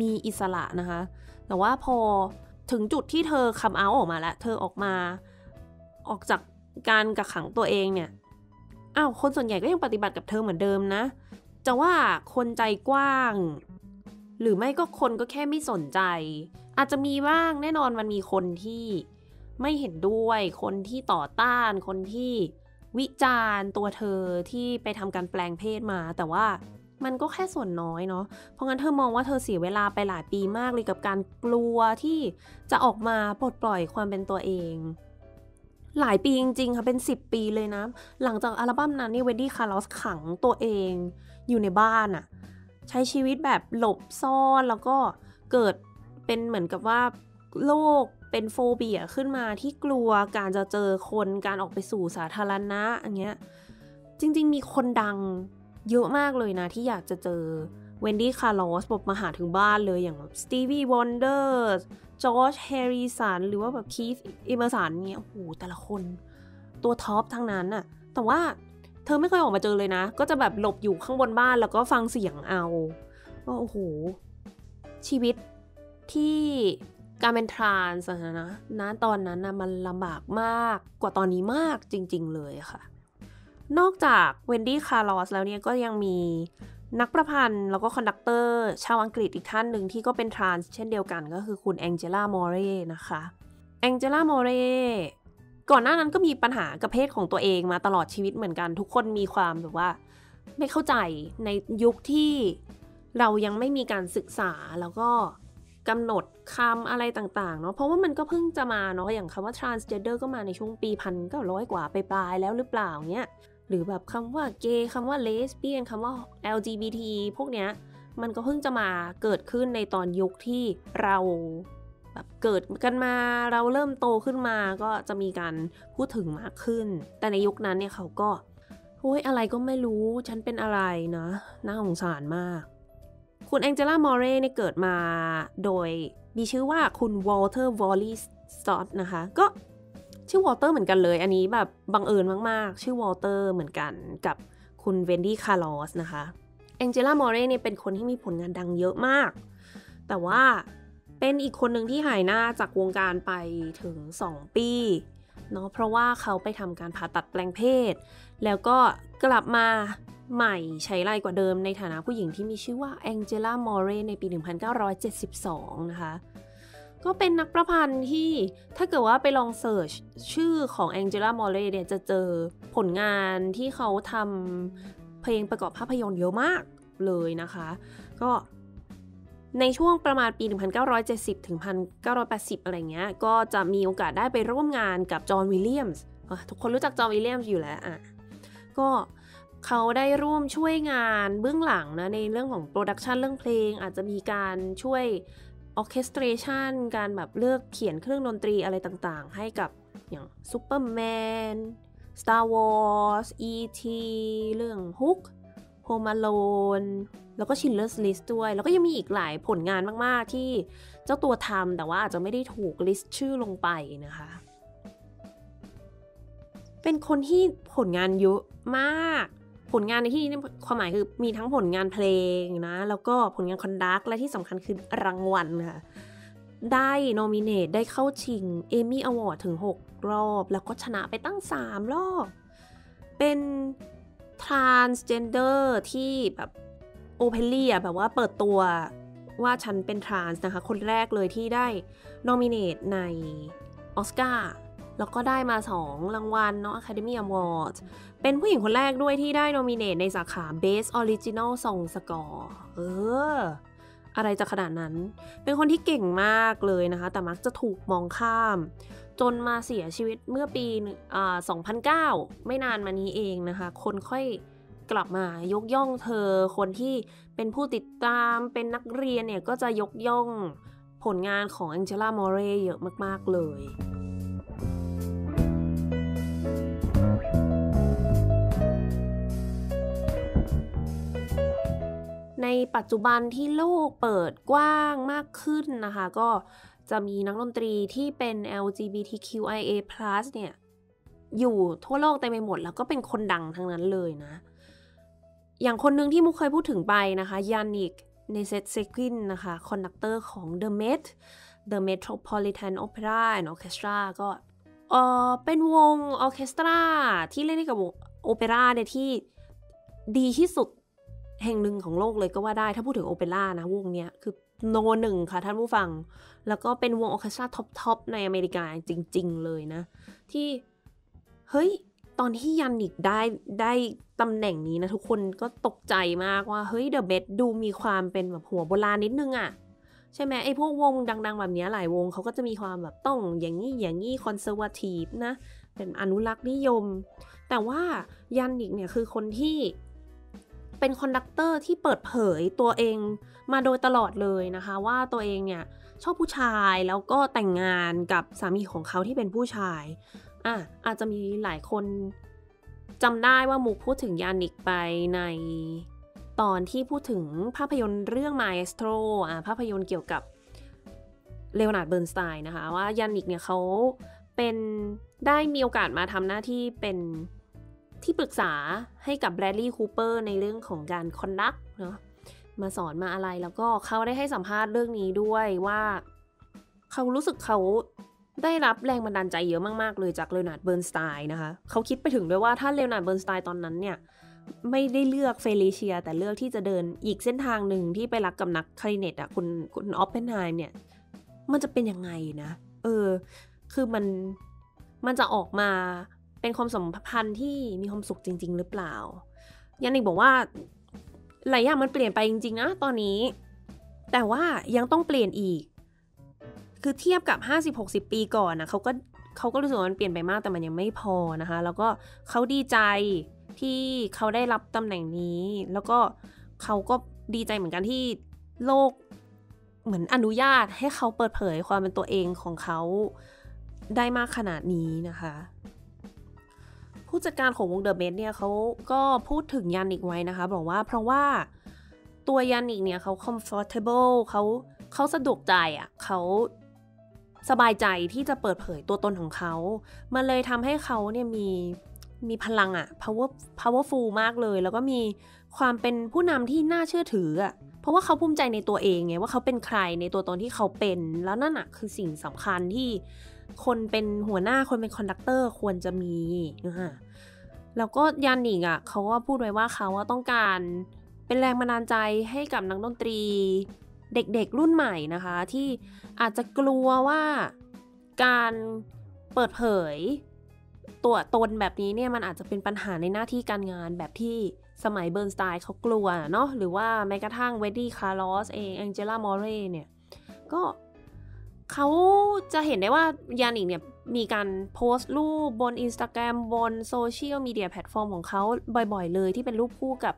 มีอิสระนะคะแต่ว่าพอถึงจุดที่เธอคัมเอาท์ออกมาแล้วเธอออกมาออกจากการกักขังตัวเองเนี่ยอ้าวคนส่วนใหญ่ก็ยังปฏิบัติกับเธอเหมือนเดิมนะจะว่าคนใจกว้างหรือไม่ก็คนก็แค่ไม่สนใจอาจจะมีบ้างแน่นอนมันมีคนที่ไม่เห็นด้วยคนที่ต่อต้านคนที่วิจารณ์ตัวเธอที่ไปทำการแปลงเพศมาแต่ว่ามันก็แค่ส่วนน้อยเนาะเพราะงั้นเธอมองว่าเธอเสียเวลาไปหลายปีมากเลยกับการกลัวที่จะออกมาปลดปล่อยความเป็นตัวเองหลายปีจริงๆค่ะเป็นสิบปีเลยนะหลังจากอัลบั้มนั้นนี่เวนดี้คาร์ลอสขังตัวเองอยู่ในบ้านอะใช้ชีวิตแบบหลบซ่อนแล้วก็เกิดเป็นเหมือนกับว่าโรคเป็นโฟเบียขึ้นมาที่กลัวการจะเจอคนการออกไปสู่สาธารณะอย่างเงี้ยจริงๆมีคนดังเยอะมากเลยนะที่อยากจะเจอเวนดี้คาร์ลอสบอกมาหาถึงบ้านเลยอย่างสตีวีวอนเดอร์จอร์จแฮริสันหรือว่าแบบคีธอิมเมอร์สันเนี่ยโอ้โหแต่ละคนตัวท็อปทั้งนั้นน่ะแต่ว่าเธอไม่เคยออกมาเจอเลยนะก็จะแบบหลบอยู่ข้างบนบ้านแล้วก็ฟังเสียงเอาว่าโอ้โหชีวิตที่การเป็นทรานส์นะนะตอนนั้นนะมันลำบากมากกว่าตอนนี้มากจริงๆเลยค่ะนอกจากเวนดี้คาร์ลอสแล้วเนี่ยก็ยังมีนักประพันธ์แล้วก็คอนดักเตอร์ชาวอังกฤษอีกท่านหนึ่งที่ก็เป็นทรานส์เช่นเดียวกันก็คือคุณแองเจล่ามอร์เรย์นะคะแองเจล่ามอร์เรย์ก่อนหน้านั้นก็มีปัญหากับเพศของตัวเองมาตลอดชีวิตเหมือนกันทุกคนมีความแบบว่าไม่เข้าใจในยุคที่เรายังไม่มีการศึกษาแล้วก็กำหนดคำอะไรต่างๆเนาะเพราะว่ามันก็เพิ่งจะมาเนาะอย่างคำว่า transgender ก็มาในช่วงปีพันเก้าร้อยกว่าไปปลายแล้วหรือเปล่าเงี้ยหรือแบบคำว่าเกย์คำว่าเลสเบี้ยนคำว่า แอล จี บี ที พวกเนี้ยมันก็เพิ่งจะมาเกิดขึ้นในตอนยุคที่เราแบบเกิดกันมาเราเริ่มโตขึ้นมาก็จะมีการพูดถึงมากขึ้นแต่ในยุคนั้นเนี่ยเขาก็โอ้ยอะไรก็ไม่รู้ฉันเป็นอะไรนะน่าสงสารมากคุณแองเจล่ามอร์เรย์เนี่ยเกิดมาโดยมีชื่อว่าคุณวอลเตอร์วอลลี่สต็อตนะคะก็ชื่อวอลเตอร์เหมือนกันเลยอันนี้แบบบังเอิญมากๆชื่อวอลเตอร์เหมือนกันกับคุณเวนดี้คาร์ลอสนะคะแองเจล่ามอร์เรย์เนี่ยเป็นคนที่มีผลงานดังเยอะมากแต่ว่าเป็นอีกคนหนึ่งที่หายหน้าจากวงการไปถึงสองปีเนาะเพราะว่าเขาไปทำการผ่าตัดแปลงเพศแล้วก็กลับมาใหม่ใช้ไรกว่าเดิมในฐานะผู้หญิงที่มีชื่อว่าแองเจล่ามอร์เรย์ในปีหนึ่งพันเก้าร้อยเจ็ดสิบสองนะคะ ก็เป็นนักประพันธ์ที่ถ้าเกิดว่าไปลองเสิร์ชชื่อของแองเจล่ามอร์เรย์เนี่ยจะเจอผลงานที่เขาทำเพลงประกอบภาพยนตร์เยอะมากเลยนะคะก็ในช่วงประมาณปี หนึ่งพันเก้าร้อยเจ็ดสิบ ถึง หนึ่งพันเก้าร้อยแปดสิบ อะไรเงี้ยก็จะมีโอกาสได้ไปร่วมงานกับจอห์นวิลเลียมส์ทุกคนรู้จักจอห์นวิลเลียมส์อยู่แล้วอ่ะก็เขาได้ร่วมช่วยงานเบื้องหลังนะในเรื่องของโปรดักชันเรื่องเพลงอาจจะมีการช่วยออร์เคสตราชันการแบบเลือกเขียนเครื่องดนตรีอะไรต่างๆให้กับอย่างซูเปอร์แมน Star Wars อี ที เรื่อง Hook Home Alone แล้วก็ Schindler's List ด้วยแล้วก็ยังมีอีกหลายผลงานมากๆที่เจ้าตัวทำแต่ว่าอาจจะไม่ได้ถูกลิสต์ชื่อลงไปนะคะเป็นคนที่ผลงานเยอะมากผลงานในที่นี้ความหมายคือมีทั้งผลงานเพลงนะแล้วก็ผลงานคอนดักและที่สำคัญคือรางวัลค่ะได้โนมิเนตได้เข้าชิงเอมี่อวอร์ดถึงหกรอบแล้วก็ชนะไปตั้งสามรอบเป็น transgender ที่แบบ openly อ่ะแบบว่าเปิดตัวว่าฉันเป็น trans นะคะคนแรกเลยที่ได้โนมิเนตในออสการ์แล้วก็ได้มาสองรางวัลเนาะ Academy Awards เป็นผู้หญิงคนแรกด้วยที่ได้โนมิเนตในสาขา Best Original Song Score เอออะไรจะขนาดนั้นเป็นคนที่เก่งมากเลยนะคะแต่มักจะถูกมองข้ามจนมาเสียชีวิตเมื่อปีอ่าสองพันเก้าไม่นานมานี้เองนะคะคนค่อยกลับมายกย่องเธอคนที่เป็นผู้ติดตามเป็นนักเรียนเนี่ยก็จะยกย่องผลงานของแองเจล่ามอร์เรย์เยอะมากๆเลยในปัจจุบันที่โลกเปิดกว้างมากขึ้นนะคะก็จะมีนักดนตรีที่เป็น แอล จี บี ที คิว ไอ เอ พลัส เนี่ยอยู่ทั่วโลกเต็มไปหมดแล้วก็เป็นคนดังทั้งนั้นเลยนะอย่างคนหนึ่งที่มุกเคยพูดถึงไปนะคะยานิก เนเซตเซคินนะคะคอนดักเตอร์ของ The Met The Metropolitan Opera and Orchestra ก็เออเป็นวงออร์เคสตราที่เล่นให้กับวงโอเปร่าเนี่ยที่ดีที่สุดแห่งหนึ่งของโลกเลยก็ว่าได้ถ้าพูดถึงโอเปร่านะวงเนี้ยคือโนหนึ่งค่ะท่านผู้ฟังแล้วก็เป็นวงออร์เคสตราท็อปๆในอเมริกาจริงๆเลยนะที่เฮ้ยตอนที่ยานิกได้ได้ตำแหน่งนี้นะทุกคนก็ตกใจมากว่าเฮ้ยเดอะเบสดูมีความเป็นแบบหัวโบราณนิดนึงอ่ะใช่ไหมไอ้พวกวงดังๆแบบนี้หลายวงเขาก็จะมีความแบบต้องอย่างนี้อย่างนี้คอนเซอร์วาทีฟนะเป็นอนุรักษ์นิยมแต่ว่ายานิกเนี่ยคือคนที่เป็นคอนดักเตอร์ที่เปิดเผยตัวเองมาโดยตลอดเลยนะคะว่าตัวเองเนี่ยชอบผู้ชายแล้วก็แต่งงานกับสามีของเขาที่เป็นผู้ชายอ่ะอาจจะมีหลายคนจำได้ว่ามุกพูดถึงยานิกไปในตอนที่พูดถึงภาพยนตร์เรื่อง Maestro อ่ะภาพยนตร์เกี่ยวกับ Leonard Bernstein นะคะว่ายานิกเนี่ยเขาเป็นได้มีโอกาสมาทำหน้าที่เป็นที่ปรึกษาให้กับแบรดลีย์คูเปอร์ในเรื่องของการคอนดักเนาะมาสอนมาอะไรแล้วก็เขาได้ให้สัมภาษณ์เรื่องนี้ด้วยว่าเขารู้สึกเขาได้รับแรงบันดาลใจเยอะมากๆเลยจากเลโอนาร์ดเบิร์นสไตน์นะคะเขาคิดไปถึงด้วยว่าถ้าเลโอนาร์ดเบิร์นสไตน์ตอนนั้นเนี่ยไม่ได้เลือกเฟลิเชียแต่เลือกที่จะเดินอีกเส้นทางหนึ่งที่ไปรักกับนักคลาริเนตอะคุณคุณออปเพนไฮม์เนี่ยมันจะเป็นยังไงนะเออคือมันมันจะออกมาเป็นความสัมพันธ์ที่มีความสุขจริงๆหรือเปล่ายันนิกบอกว่าหลายอย่างมันเปลี่ยนไปจริงๆนะตอนนี้แต่ว่ายังต้องเปลี่ยนอีกคือเทียบกับ ห้าสิบถึงหกสิบ ปีก่อนนะเขาก็เขาก็รู้สึกว่ามันเปลี่ยนไปมากแต่มันยังไม่พอนะคะแล้วก็เขาดีใจที่เขาได้รับตำแหน่งนี้แล้วก็เขาก็ดีใจเหมือนกันที่โลกเหมือนอนุญาตให้เขาเปิดเผยความเป็นตัวเองของเขาได้มากขนาดนี้นะคะผู้จัดการของวงเดอะเมทเนี่ยเขาก็พูดถึงยานิกไว้นะคะบอกว่าเพราะว่าตัวยานิกเนี่ยเขา comfortable เขาเขาสะดวกใจอ่ะเขาสบายใจที่จะเปิดเผยตัวตนของเขามันเลยทำให้เขาเนี่ยมีมีพลังอ่ะ power powerful มากเลยแล้วก็มีความเป็นผู้นำที่น่าเชื่อถืออ่ะเพราะว่าเขาภูมิใจในตัวเองไงว่าเขาเป็นใครในตัวตนที่เขาเป็นแล้วนั่นอ่ะคือสิ่งสำคัญที่คนเป็นหัวหน้าคนเป็นคอนดักเตอร์ควรจะมีนะคะแล้วก็ยานิกอ่ะเขาก็พูดไว้ว่าเขาต้องการเป็นแรงบันดาลใจให้กับนักดนตรี เด็กๆรุ่นใหม่นะคะที่อาจจะกลัวว่าการเปิดเผยตัวตนแบบนี้เนี่ยมันอาจจะเป็นปัญหาในหน้าที่การงานแบบที่สมัยเบิร์นสไตน์เขากลัวเนาะหรือว่าแม้กระทั่งเวดดี้คาร์ลอสเองแองเจล่ามอร์เรย์เนี่ยก็เขาจะเห็นได้ว่ายานิกเนี่ยมีการโพสต์รูปบน Instagram บนโซเชียลมีเดียแพลตฟอร์มของเขาบ่อยๆเลยที่เป็นรูปคู่กับ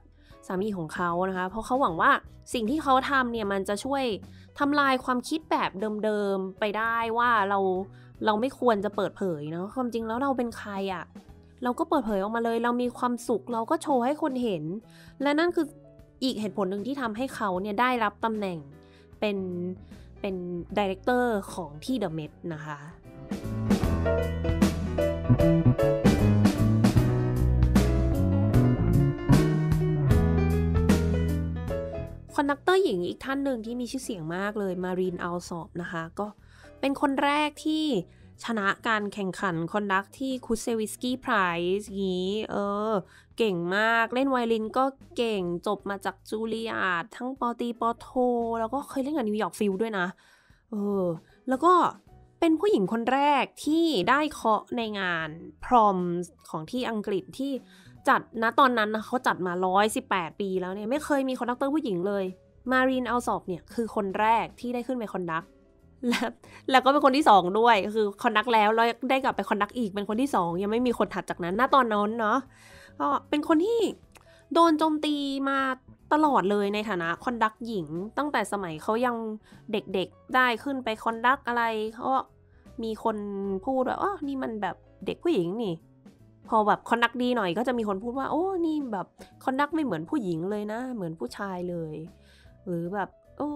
สามีของเขานะคะเพราะเขาหวังว่าสิ่งที่เขาทำเนี่ยมันจะช่วยทำลายความคิดแบบเดิมๆไปได้ว่าเราเราไม่ควรจะเปิดเผยนะความจริงแล้วเราเป็นใครอะเราก็เปิดเผยออกมาเลยเรามีความสุขเราก็โชว์ให้คนเห็นและนั่นคืออีกเหตุผลหนึ่งที่ทำให้เขาเนี่ยได้รับตำแหน่งเป็นเป็นดีเรคเตอร์ของที่ The Met นะคะคอนดักเตอร์หญิงอีกท่านหนึ่งที่มีชื่อเสียงมากเลยมารีนอัลซอบนะคะก็เป็นคนแรกที่ชนะการแข่งขันคอนดักที่คุเซวิสกี้ไพรส์งี้เออเก่งมากเล่นไวโอลินก็เก่งจบมาจากจูเลียตทั้งปอตีปอโทแล้วก็เคยเล่นกับนิวยอร์กฟิลด้วยนะเออแล้วก็เป็นผู้หญิงคนแรกที่ได้เคาะในงานพรอมของที่อังกฤษที่จัดนะตอนนั้นนะเขาจัดมาหนึ่งร้อยสิบแปดปีแล้วเนี่ยไม่เคยมีคอนดักเตอร์ผู้หญิงเลยมารีนอัลซอบเนี่ยคือคนแรกที่ได้ขึ้นไปคอนดักแล้วแล้วก็เป็นคนที่สองด้วยคือคอนดักแล้วแล้วได้กลับไปคอนดักอีกเป็นคนที่สองยังไม่มีคนถัดจากนั้นนะตอนนั้นเนาะก็เป็นคนที่โดนโจมตีมาตลอดเลยในฐานะคอนดักหญิงตั้งแต่สมัยเขายังเด็กๆได้ขึ้นไปคอนดักอะไรเขามีคนพูดว่าอ๋อนี่มันแบบเด็กผู้หญิงนี่พอแบบคอนดักดีหน่อยก็จะมีคนพูดว่าโอ้นี่แบบคอนดักไม่เหมือนผู้หญิงเลยนะเหมือนผู้ชายเลยหรือแบบโอ้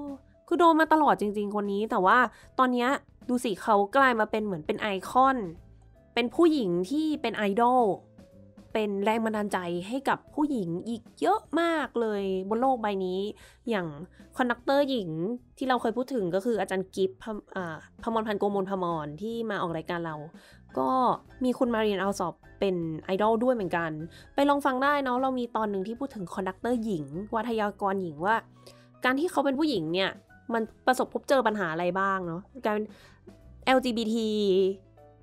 คือโดนมาตลอดจริงๆคนนี้แต่ว่าตอนนี้ดูสิเขากลายมาเป็นเหมือนเป็นไอคอนเป็นผู้หญิงที่เป็นไอดอลเป็นแรงบันดาลใจให้กับผู้หญิงอีกเยอะมากเลยบนโลกใบนี้อย่างคอนดักเตอร์หญิงที่เราเคยพูดถึงก็คืออาจารย์กิฟต์พมรพันธ์โกมลพมรที่มาออกรายการเราก็มีคุณมารีนอัลซอบเป็นไอดอลด้วยเหมือนกันไปลองฟังได้เนาะเรามีตอนหนึ่งที่พูดถึงคอนดักเตอร์หญิงวาทยากรหญิงว่าการที่เขาเป็นผู้หญิงเนี่ยมันประสบพบเจอปัญหาอะไรบ้างเนาะการ แอล จี บี ที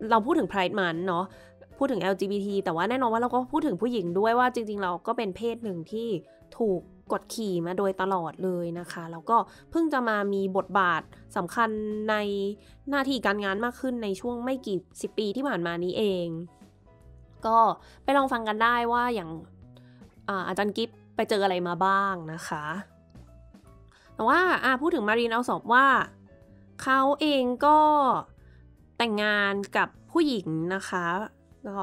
เราพูดถึง Pride Month เนาะพูดถึง แอล จี บี ที แต่ว่าแน่นอนว่าเราก็พูดถึงผู้หญิงด้วยว่าจริงๆเราก็เป็นเพศหนึ่งที่ถูกกดขี่มาโดยตลอดเลยนะคะแล้วก็เพิ่งจะมามีบทบาทสำคัญในหน้าที่การงานมากขึ้นในช่วงไม่กี่สิบปีที่ผ่านมานี้เองก็ไปลองฟังกันได้ว่าอย่างอาจารย์กิฟไปเจออะไรมาบ้างนะคะแต่ว่าพูดถึงมารีนเอาสอบว่าเขาเองก็แต่งงานกับผู้หญิงนะคะก็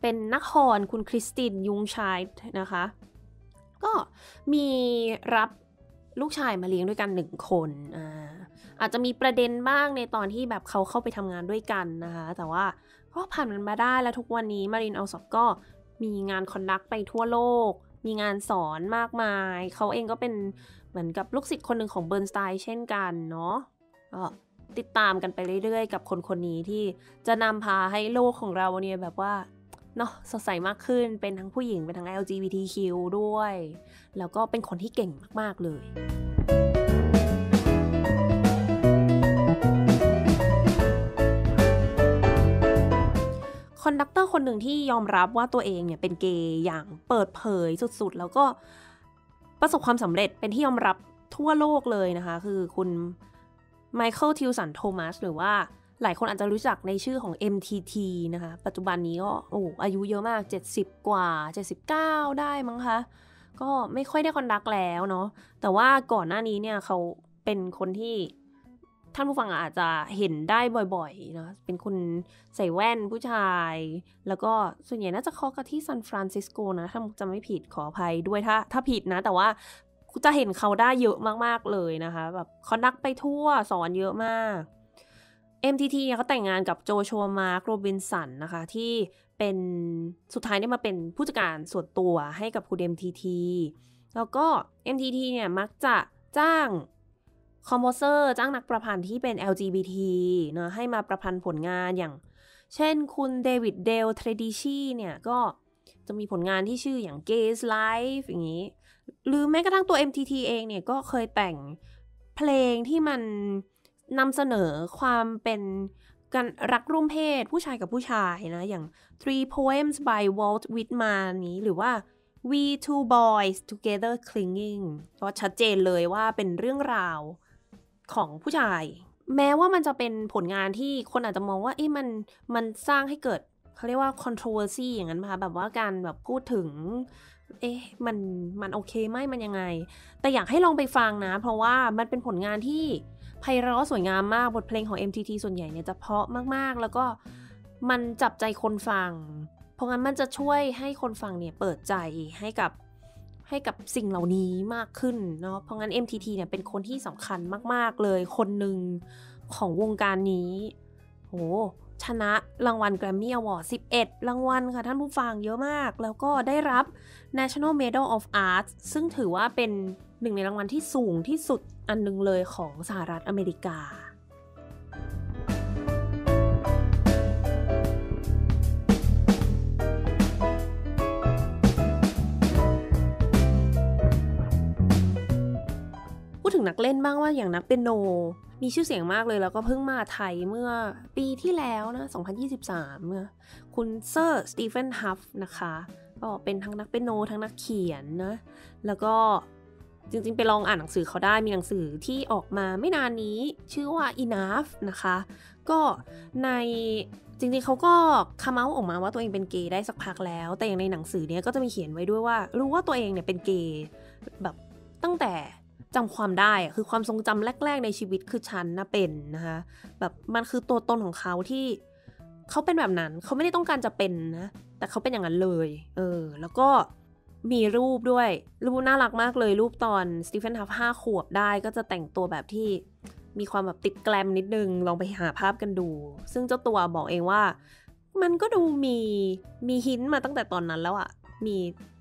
เป็นนักฮอร์นคุณคริสตินยุงชัยนะคะก็มีรับลูกชายมาเลี้ยงด้วยกันหนึ่งคนอ่าอาจจะมีประเด็นบ้างในตอนที่แบบเขาเข้าไปทำงานด้วยกันนะคะแต่ว่าก็ผ่านมันมาได้แล้วทุกวันนี้มารีนเอาสอบก็มีงานคอนดักไปทั่วโลกมีงานสอนมากมายเขาเองก็เป็นเหมือนกับลูกศิษย์คนหนึ่งของเบิร์นสไตน์เช่นกันเนาะก็ติดตามกันไปเรื่อยๆกับคนคนนี้ที่จะนำพาให้โลกของเราเนี่ยแบบว่าเนาะสดใสมากขึ้นเป็นทั้งผู้หญิงเป็นทั้ง แอล จี บี ที คิว ด้วยแล้วก็เป็นคนที่เก่งมากๆเลยคอนดักเตอร์คนหนึ่งที่ยอมรับว่าตัวเองเนี่ยเป็นเกย์อย่างเปิดเผยสุดๆแล้วก็ประสบความสำเร็จเป็นที่ยอมรับทั่วโลกเลยนะคะคือคุณ Michael Tilson Thomas หรือว่าหลายคนอาจจะรู้จักในชื่อของ เอ็ม ที ที นะคะปัจจุบันนี้ก็โอ้อายุเยอะมากเจ็ดสิบกว่าเจ็ดสิบเก้าได้มั้งคะก็ไม่ค่อยได้คอนดักแล้วเนาะแต่ว่าก่อนหน้านี้เนี่ยเขาเป็นคนที่ท่านผู้ฟังอาจจะเห็นได้บ่อยๆนะเป็นคนใส่แว่นผู้ชายแล้วก็ส่วนใหญ่น่าจะคอกันที่ซานฟรานซิสโกนะถ้าจำไม่ผิดขออภัยด้วยถ้าถ้าผิดนะแต่ว่าจะเห็นเขาได้เยอะมากๆเลยนะคะแบบคอนดักไปทั่วสอนเยอะมาก เอ็ม ที ที เขาแต่งงานกับโจชัวมาร์คโรบินสันนะคะที่เป็นสุดท้ายได้มาเป็นผู้จัดการส่วนตัวให้กับคุณ เอ็ม ที ที แล้วก็ เอ็ม ที ที เนี่ยมักจะจ้างคอมโพเซอร์จ้างนักประพันธ์ที่เป็น แอล จี บี ที นะให้มาประพันธ์ผลงานอย่างเช่นคุณเดวิดเดลเทรดิชีเนี่ยก็จะมีผลงานที่ชื่ออย่าง Gays Life อย่างนี้หรือแม้กระทั่งตัว เอ็ม ที ที เองเนี่ยก็เคยแต่ง เพลงที่มันนำเสนอความเป็นการรักร่วมเพศผู้ชายกับผู้ชายนะอย่างthree poems by Walt Whitman นี้หรือว่า We Two Boys Together Clinging ก็ชัดเจนเลยว่าเป็นเรื่องราวของผู้ชายแม้ว่ามันจะเป็นผลงานที่คนอาจจะมองว่าเอ๊ะมันมันสร้างให้เกิดเขาเรียกว่า controversy อย่างนั้นนะคะแบบว่าการแบบพูดถึงเอ๊ะมันมันโอเคไหมมันยังไงแต่อยากให้ลองไปฟังนะเพราะว่ามันเป็นผลงานที่ไพเราะสวยงามมากบทเพลงของ เอ็ม ที ที ส่วนใหญ่เนี่ยจะเพราะมากๆแล้วก็มันจับใจคนฟังเพราะงั้นมันจะช่วยให้คนฟังเนี่ยเปิดใจให้กับให้กับสิ่งเหล่านี้มากขึ้นเนาะเพราะงั้น เอ็ม ที ที เนี่ยเป็นคนที่สำคัญมากๆเลยคนหนึ่งของวงการนี้โหชนะรางวัล Grammy Award สิบเอ็ดรางวัลค่ะท่านผู้ฟังเยอะมากแล้วก็ได้รับ National Medal of Arts ซึ่งถือว่าเป็นหนึ่งในรางวัลที่สูงที่สุดอันนึงเลยของสหรัฐอเมริกาพูดถึงนักเล่นบ้างว่าอย่างนักเปียโนมีชื่อเสียงมากเลยแล้วก็เพิ่งมาไทยเมื่อปีที่แล้วนะสองพันยี่สิบสามนะคุณเซอร์สตีเฟนฮัฟนะคะก็เป็นทั้งนักเปียโนทั้งนักเขียนนะแล้วก็จริงๆไปลองอ่านหนังสือเขาได้มีหนังสือที่ออกมาไม่นานนี้ชื่อว่า Enough นะคะก็ในจริงๆเขาก็คัมเอาท์ออกมาว่าตัวเองเป็นเกย์ได้สักพักแล้วแต่อย่างในหนังสือเนี้ยก็จะมีเขียนไว้ด้วยว่ารู้ว่าตัวเองเนี่ยเป็นเกย์แบบตั้งแต่จำความได้คือความทรงจำแรกๆในชีวิตคือฉันนะเป็นนะคะแบบมันคือตัวตนของเขาที่เขาเป็นแบบนั้นเขาไม่ได้ต้องการจะเป็นนะแต่เขาเป็นอย่างนั้นเลยเออแล้วก็มีรูปด้วยรูปน่ารักมากเลยรูปตอนสตีเฟนทัฟห้าขวบได้ก็จะแต่งตัวแบบที่มีความแบบติดแกลมนิดนึงลองไปหาภาพกันดูซึ่งเจ้าตัวบอกเองว่ามันก็ดูมีมีหินมาตั้งแต่ตอนนั้นแล้วอะมี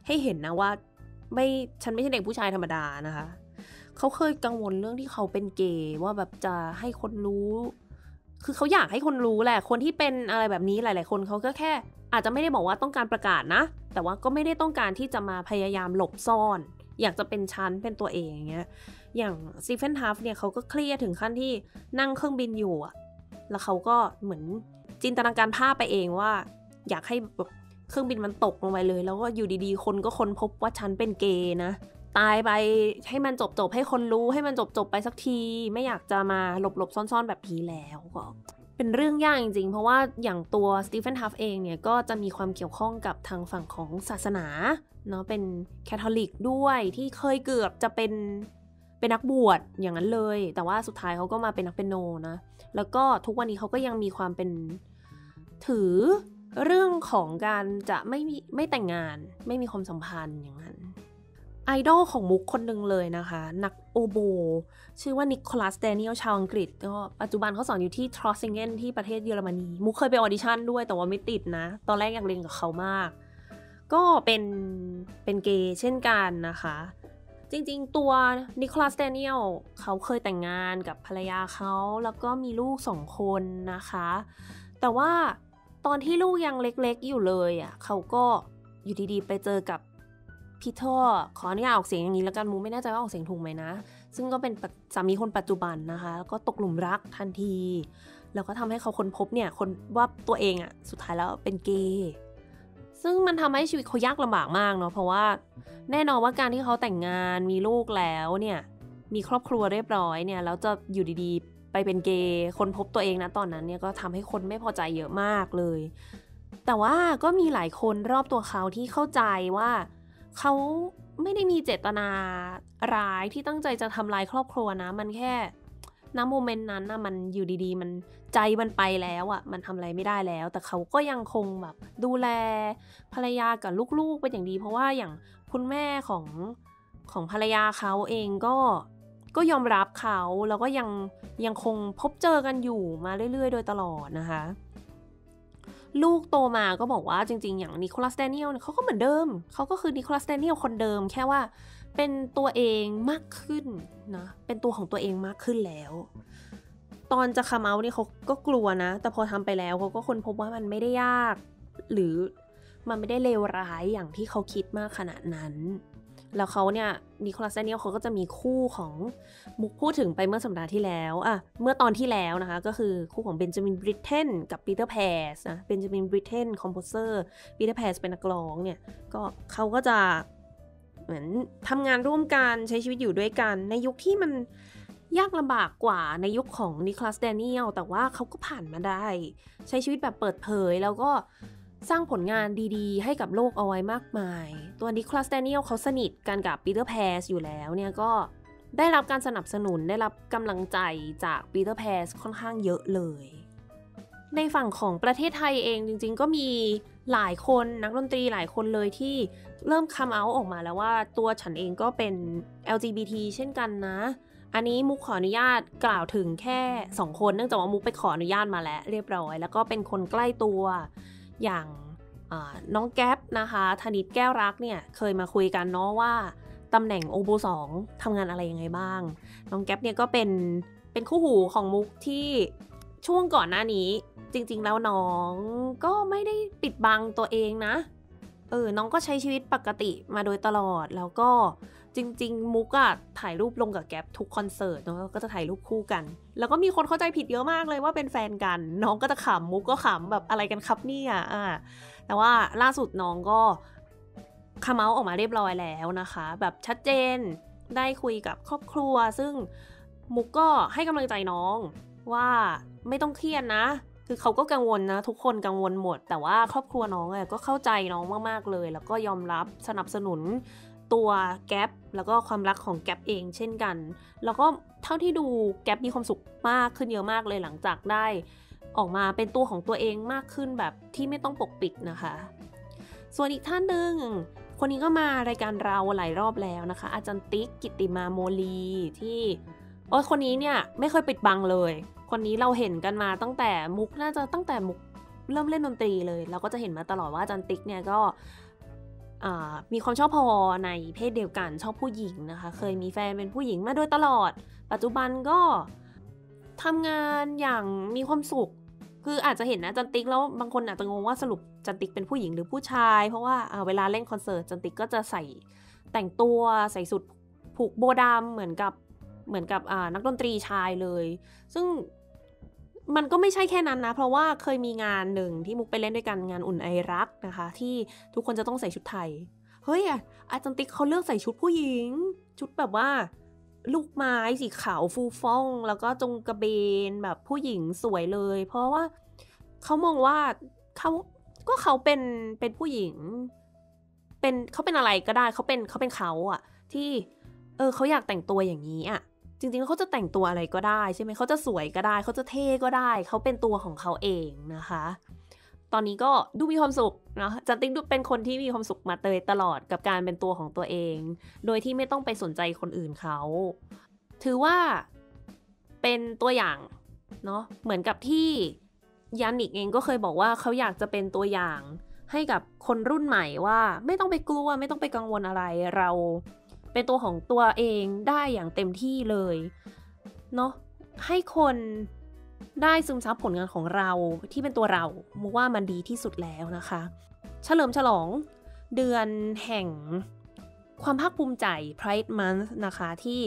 ให้เห็นนะว่าไม่ฉันไม่ใช่เด็กผู้ชายธรรมดานะคะเขาเคยกังวลเรื่องที่เขาเป็นเกย์ว่าแบบจะให้คนรู้คือเขาอยากให้คนรู้แหละคนที่เป็นอะไรแบบนี้หลายๆคนเขาก็แค่อาจจะไม่ได้บอกว่าต้องการประกาศนะแต่ว่าก็ไม่ได้ต้องการที่จะมาพยายามหลบซ่อนอยากจะเป็นชั้นเป็นตัวเองอย่างเงี้ยอย่างสตีเฟนทัฟเนี่ยเขาก็เครียดถึงขั้นที่นั่งเครื่องบินอยู่อะแล้วเขาก็เหมือนจินตนาการภาพไปเองว่าอยากให้แบบเครื่องบินมันตกลงไปเลยแล้วก็อยู่ดีๆคนก็ค้นพบว่าฉันเป็นเกย์นะตายไปให้มันจบๆให้คนรู้ให้มันจบๆไปสักทีไม่อยากจะมาหลบๆซ่อนๆแบบนี้แล้วก็เป็นเรื่องยากจริงๆเพราะว่าอย่างตัวสตีเฟนทัฟเองเนี่ยก็จะมีความเกี่ยวข้องกับทางฝั่งของศาสนาเนาะเป็นแคทอลิกด้วยที่เคยเกือบจะเป็นเป็นนักบวชอย่างนั้นเลยแต่ว่าสุดท้ายเขาก็มาเป็นนักเปียโนนะแล้วก็ทุกวันนี้เขาก็ยังมีความเป็นถือเรื่องของการจะไม่มีไม่แต่งงานไม่มีความสัมพันธ์อย่างนั้นไอดอลของมุกคนหนึ่งเลยนะคะนักโอโบชื่อว่านิโคลัสแดเนียลชาวอังกฤษก็ปัจจุบันเขาสอนอยู่ที่ทรอสซิงเกนที่ประเทศเยอรมนีมุกเคยไปออดิชั่นด้วยแต่ว่าไม่ติดนะตอนแรกอยากเล่นกับเขามากก็เป็นเป็นเกย์เช่นกันนะคะจริงๆตัวนิโคลัสแดเนียลเขาเคยแต่งงานกับภรรยาเขาแล้วก็มีลูกสองคนนะคะแต่ว่าตอนที่ลูกยังเล็กๆอยู่เลยอ่ะเขาก็อยู่ดีๆไปเจอกับพีเตอร์ขออนุญาตออกเสียงอย่างนี้แล้วกันมูไม่แน่ใจว่าออกเสียงถูกไหมนะซึ่งก็เป็นสามีคนปัจจุบันนะคะแล้วก็ตกหลุมรักทันทีแล้วก็ทำให้เขาค้นพบเนี่ยคนว่าตัวเองอะสุดท้ายแล้วเป็นเกย์ซึ่งมันทำให้ชีวิตเขายากลำบากมากเนาะเพราะว่าแน่นอนว่าการที่เขาแต่งงานมีลูกแล้วเนี่ยมีครอบครัวเรียบร้อยเนี่ยแล้วจะอยู่ดีๆไปเป็นเกย์คนพบตัวเองนะตอนนั้นเนี่ยก็ทำให้คนไม่พอใจเยอะมากเลยแต่ว่าก็มีหลายคนรอบตัวเขาที่เข้าใจว่าเขาไม่ได้มีเจตนาร้ายที่ตั้งใจจะทำลายครอบครัวนะมันแค่ณโมเมนต์นั้นนะมันอยู่ดีๆมันใจมันไปแล้วอ่ะมันทำอะไรไม่ได้แล้วแต่เขาก็ยังคงแบบดูแลภรรยากับลูกๆเป็นอย่างดีเพราะว่าอย่างคุณแม่ของของภรรยาเขาเองก็ก็ยอมรับเขาแล้วก็ยังยังคงพบเจอกันอยู่มาเรื่อยๆโดยตลอดนะคะลูกโตมาก็บอกว่าจริงๆอย่างนิโคลัสแดเนียลเขาก็เหมือนเดิมเขาก็คือนิโคลัสแดเนียลคนเดิมแค่ว่าเป็นตัวเองมากขึ้นนะเป็นตัวของตัวเองมากขึ้นแล้วตอนจะคัมเอาท์นี่เขาก็กลัวนะแต่พอทำไปแล้วเขาก็ค้นพบว่ามันไม่ได้ยากหรือมันไม่ได้เลวร้ายอย่างที่เขาคิดมากขนาดนั้น แล้วเขาเนี่ยนิโคลัสแดเนียลเขาก็จะมีคู่ของมุกพูดถึงไปเมื่อสัปดาห์ที่แล้วอ่ะเมื่อตอนที่แล้วนะคะก็คือคู่ของเบนจามินบริตเทนกับปีเตอร์แพสนะเบนจามินบริตเทนคอมโพเซอร์ปีเตอร์แพสเป็นนักร้องเนี่ยก็เขาก็จะเหมือนทำงานร่วมกันใช้ชีวิตอยู่ด้วยกันในยุคที่มันยากลำบากกว่าในยุคของนิโคลัสแดเนียลแต่ว่าเขาก็ผ่านมาได้ใช้ชีวิตแบบเปิดเผยแล้วก็สร้างผลงานดีๆให้กับโลกเอาไว้มากมายตัวนิโคลัสแดเนียลเขาสนิทกันกับปีเตอร์แพสอยู่แล้วเนี่ยก็ได้รับการสนับสนุนได้รับกำลังใจจากปีเตอร์แพสค่อนข้างเยอะเลยในฝั่งของประเทศไทยเองจริงๆก็มีหลายคนนักดนตรีหลายคนเลยที่เริ่มคัมเอาท์ออกมาแล้วว่าตัวฉันเองก็เป็น แอล จี บี ที เช่นกันนะอันนี้มุกขออนุญาตกล่าวถึงแค่สองคนเนื่องจากว่ามุกไปขออนุญาตมาแล้วเรียบร้อยแล้วก็เป็นคนใกล้ตัวอย่างน้องแก๊ปนะคะธนิตแก้วรักเนี่ยเคยมาคุยกันเนาะว่าตำแหน่งโอโบสองทำงานอะไรยังไงบ้างน้องแก๊ปเนี่ยก็เป็นเป็นคู่หูของมุกที่ช่วงก่อนหน้านี้จริงๆแล้วน้องก็ไม่ได้ปิดบังตัวเองนะเออน้องก็ใช้ชีวิตปกติมาโดยตลอดแล้วก็จริงๆมุกอะถ่ายรูปลงกับแก๊ปทุกคอนเสิร์ตน้องก็จะถ่ายรูปคู่กันแล้วก็มีคนเข้าใจผิดเยอะมากเลยว่าเป็นแฟนกันน้องก็จะขำมุกก็ขำแบบอะไรกันครับเนี่ยอ่าแต่ว่าล่าสุดน้องก็คัมเอาท์ออกมาเรียบร้อยแล้วนะคะแบบชัดเจนได้คุยกับครอบครัวซึ่งมุกก็ให้กำลังใจน้องว่าไม่ต้องเครียดนะคือเขาก็กังวลนะทุกคนกังวลหมดแต่ว่าครอบครัวน้องก็เข้าใจน้องมากๆเลยแล้วก็ยอมรับสนับสนุนตัวแก๊ปแล้วก็ความรักของแก๊ปเองเช่นกันแล้วก็เท่าที่ดูแก๊ปมีความสุขมากขึ้นเยอะมากเลยหลังจากได้ออกมาเป็นตัวของตัวเองมากขึ้นแบบที่ไม่ต้องปกปิดนะคะส่วนอีกท่านหนึ่งคนนี้ก็มารายการเราหลายรอบแล้วนะคะอาจารย์ติ๊กกิตติมาโมลีที่โอ้คนนี้เนี่ยไม่เคยปิดบังเลยคนนี้เราเห็นกันมาตั้งแต่มุกน่าจะตั้งแต่มุกเริ่มเล่นดนตรีเลยเราก็จะเห็นมาตลอดว่าอาจารย์ติ๊กเนี่ยก็มีความชอบพอในเพศเดียวกันชอบผู้หญิงนะคะเคยมีแฟนเป็นผู้หญิงมาโดยตลอดปัจจุบันก็ทำงานอย่างมีความสุขคืออาจจะเห็นนะจันติ๊กแล้วบางคนอาจจะงงว่าสรุปจันติ๊กเป็นผู้หญิงหรือผู้ชายเพราะว่าเวลาเล่นคอนเสิร์ตจันติ๊กก็จะใส่แต่งตัวใส่สุดผูกโบดามเหมือนกับเหมือนกับนักดนตรีชายเลยซึ่งมันก็ไม่ใช่แค่นั้นนะเพราะว่าเคยมีงานหนึ่งที่มุกไปเล่นด้วยกันงานอุ่นไอรักนะคะที่ทุกคนจะต้องใส่ชุดไทยเฮ้ยอาจารย์ติ๊กเขาเลือกใส่ชุดผู้หญิงชุดแบบว่าลูกไม้สีขาวฟูฟ่องแล้วก็จงกระเบนแบบผู้หญิงสวยเลยเพราะว่าเขามองว่าเขาก็เขาเป็นเป็นผู้หญิงเป็นเขาเป็นอะไรก็ได้เขาเป็นเขาเป็นเขาอะที่เออเขาอยากแต่งตัวอย่างนี้อะจริงๆเขาจะแต่งตัวอะไรก็ได้ใช่ไหมเขาจะสวยก็ได้เขาจะเท่ก็ได้เขาเป็นตัวของเขาเองนะคะตอนนี้ก็ดูมีความสุขเนาะจันติ๊กดูเป็นคนที่มีความสุขมาเตยตลอดกับการเป็นตัวของตัวเองโดยที่ไม่ต้องไปสนใจคนอื่นเขาถือว่าเป็นตัวอย่างเนาะเหมือนกับที่ยานิกเองก็เคยบอกว่าเขาอยากจะเป็นตัวอย่างให้กับคนรุ่นใหม่ว่าไม่ต้องไปกลัวไม่ต้องไปกังวลอะไรเราเป็นตัวของตัวเองได้อย่างเต็มที่เลยเนาะให้คนได้ซึมซับผลงานของเราที่เป็นตัวเรามุกว่ามันดีที่สุดแล้วนะคะเฉลิมฉลองเดือนแห่งความภาคภูมิใจ Pride Month นะคะที่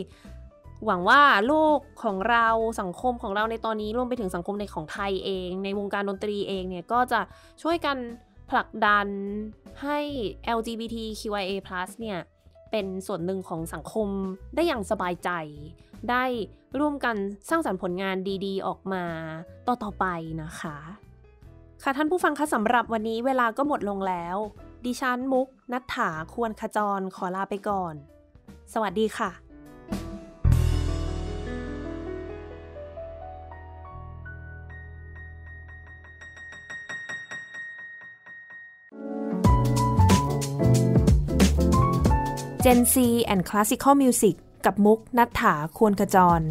หวังว่าโลกของเราสังคมของเราในตอนนี้รวมไปถึงสังคมในของไทยเองในวงการดนตรีเองเนี่ยก็จะช่วยกันผลักดันให้ แอล จี บี ที คิว ไอ เอ พลัส เนี่ยเป็นส่วนหนึ่งของสังคมได้อย่างสบายใจได้ร่วมกันสร้างสรรค์ผลงานดีๆออกมาต่อๆไปนะคะค่ะท่านผู้ฟังคะสำหรับวันนี้เวลาก็หมดลงแล้วดิฉันมุกนัทธาควรขจรขอลาไปก่อนสวัสดีค่ะGen Z and Classical Music กับมุกณัฐฐา ควรขจร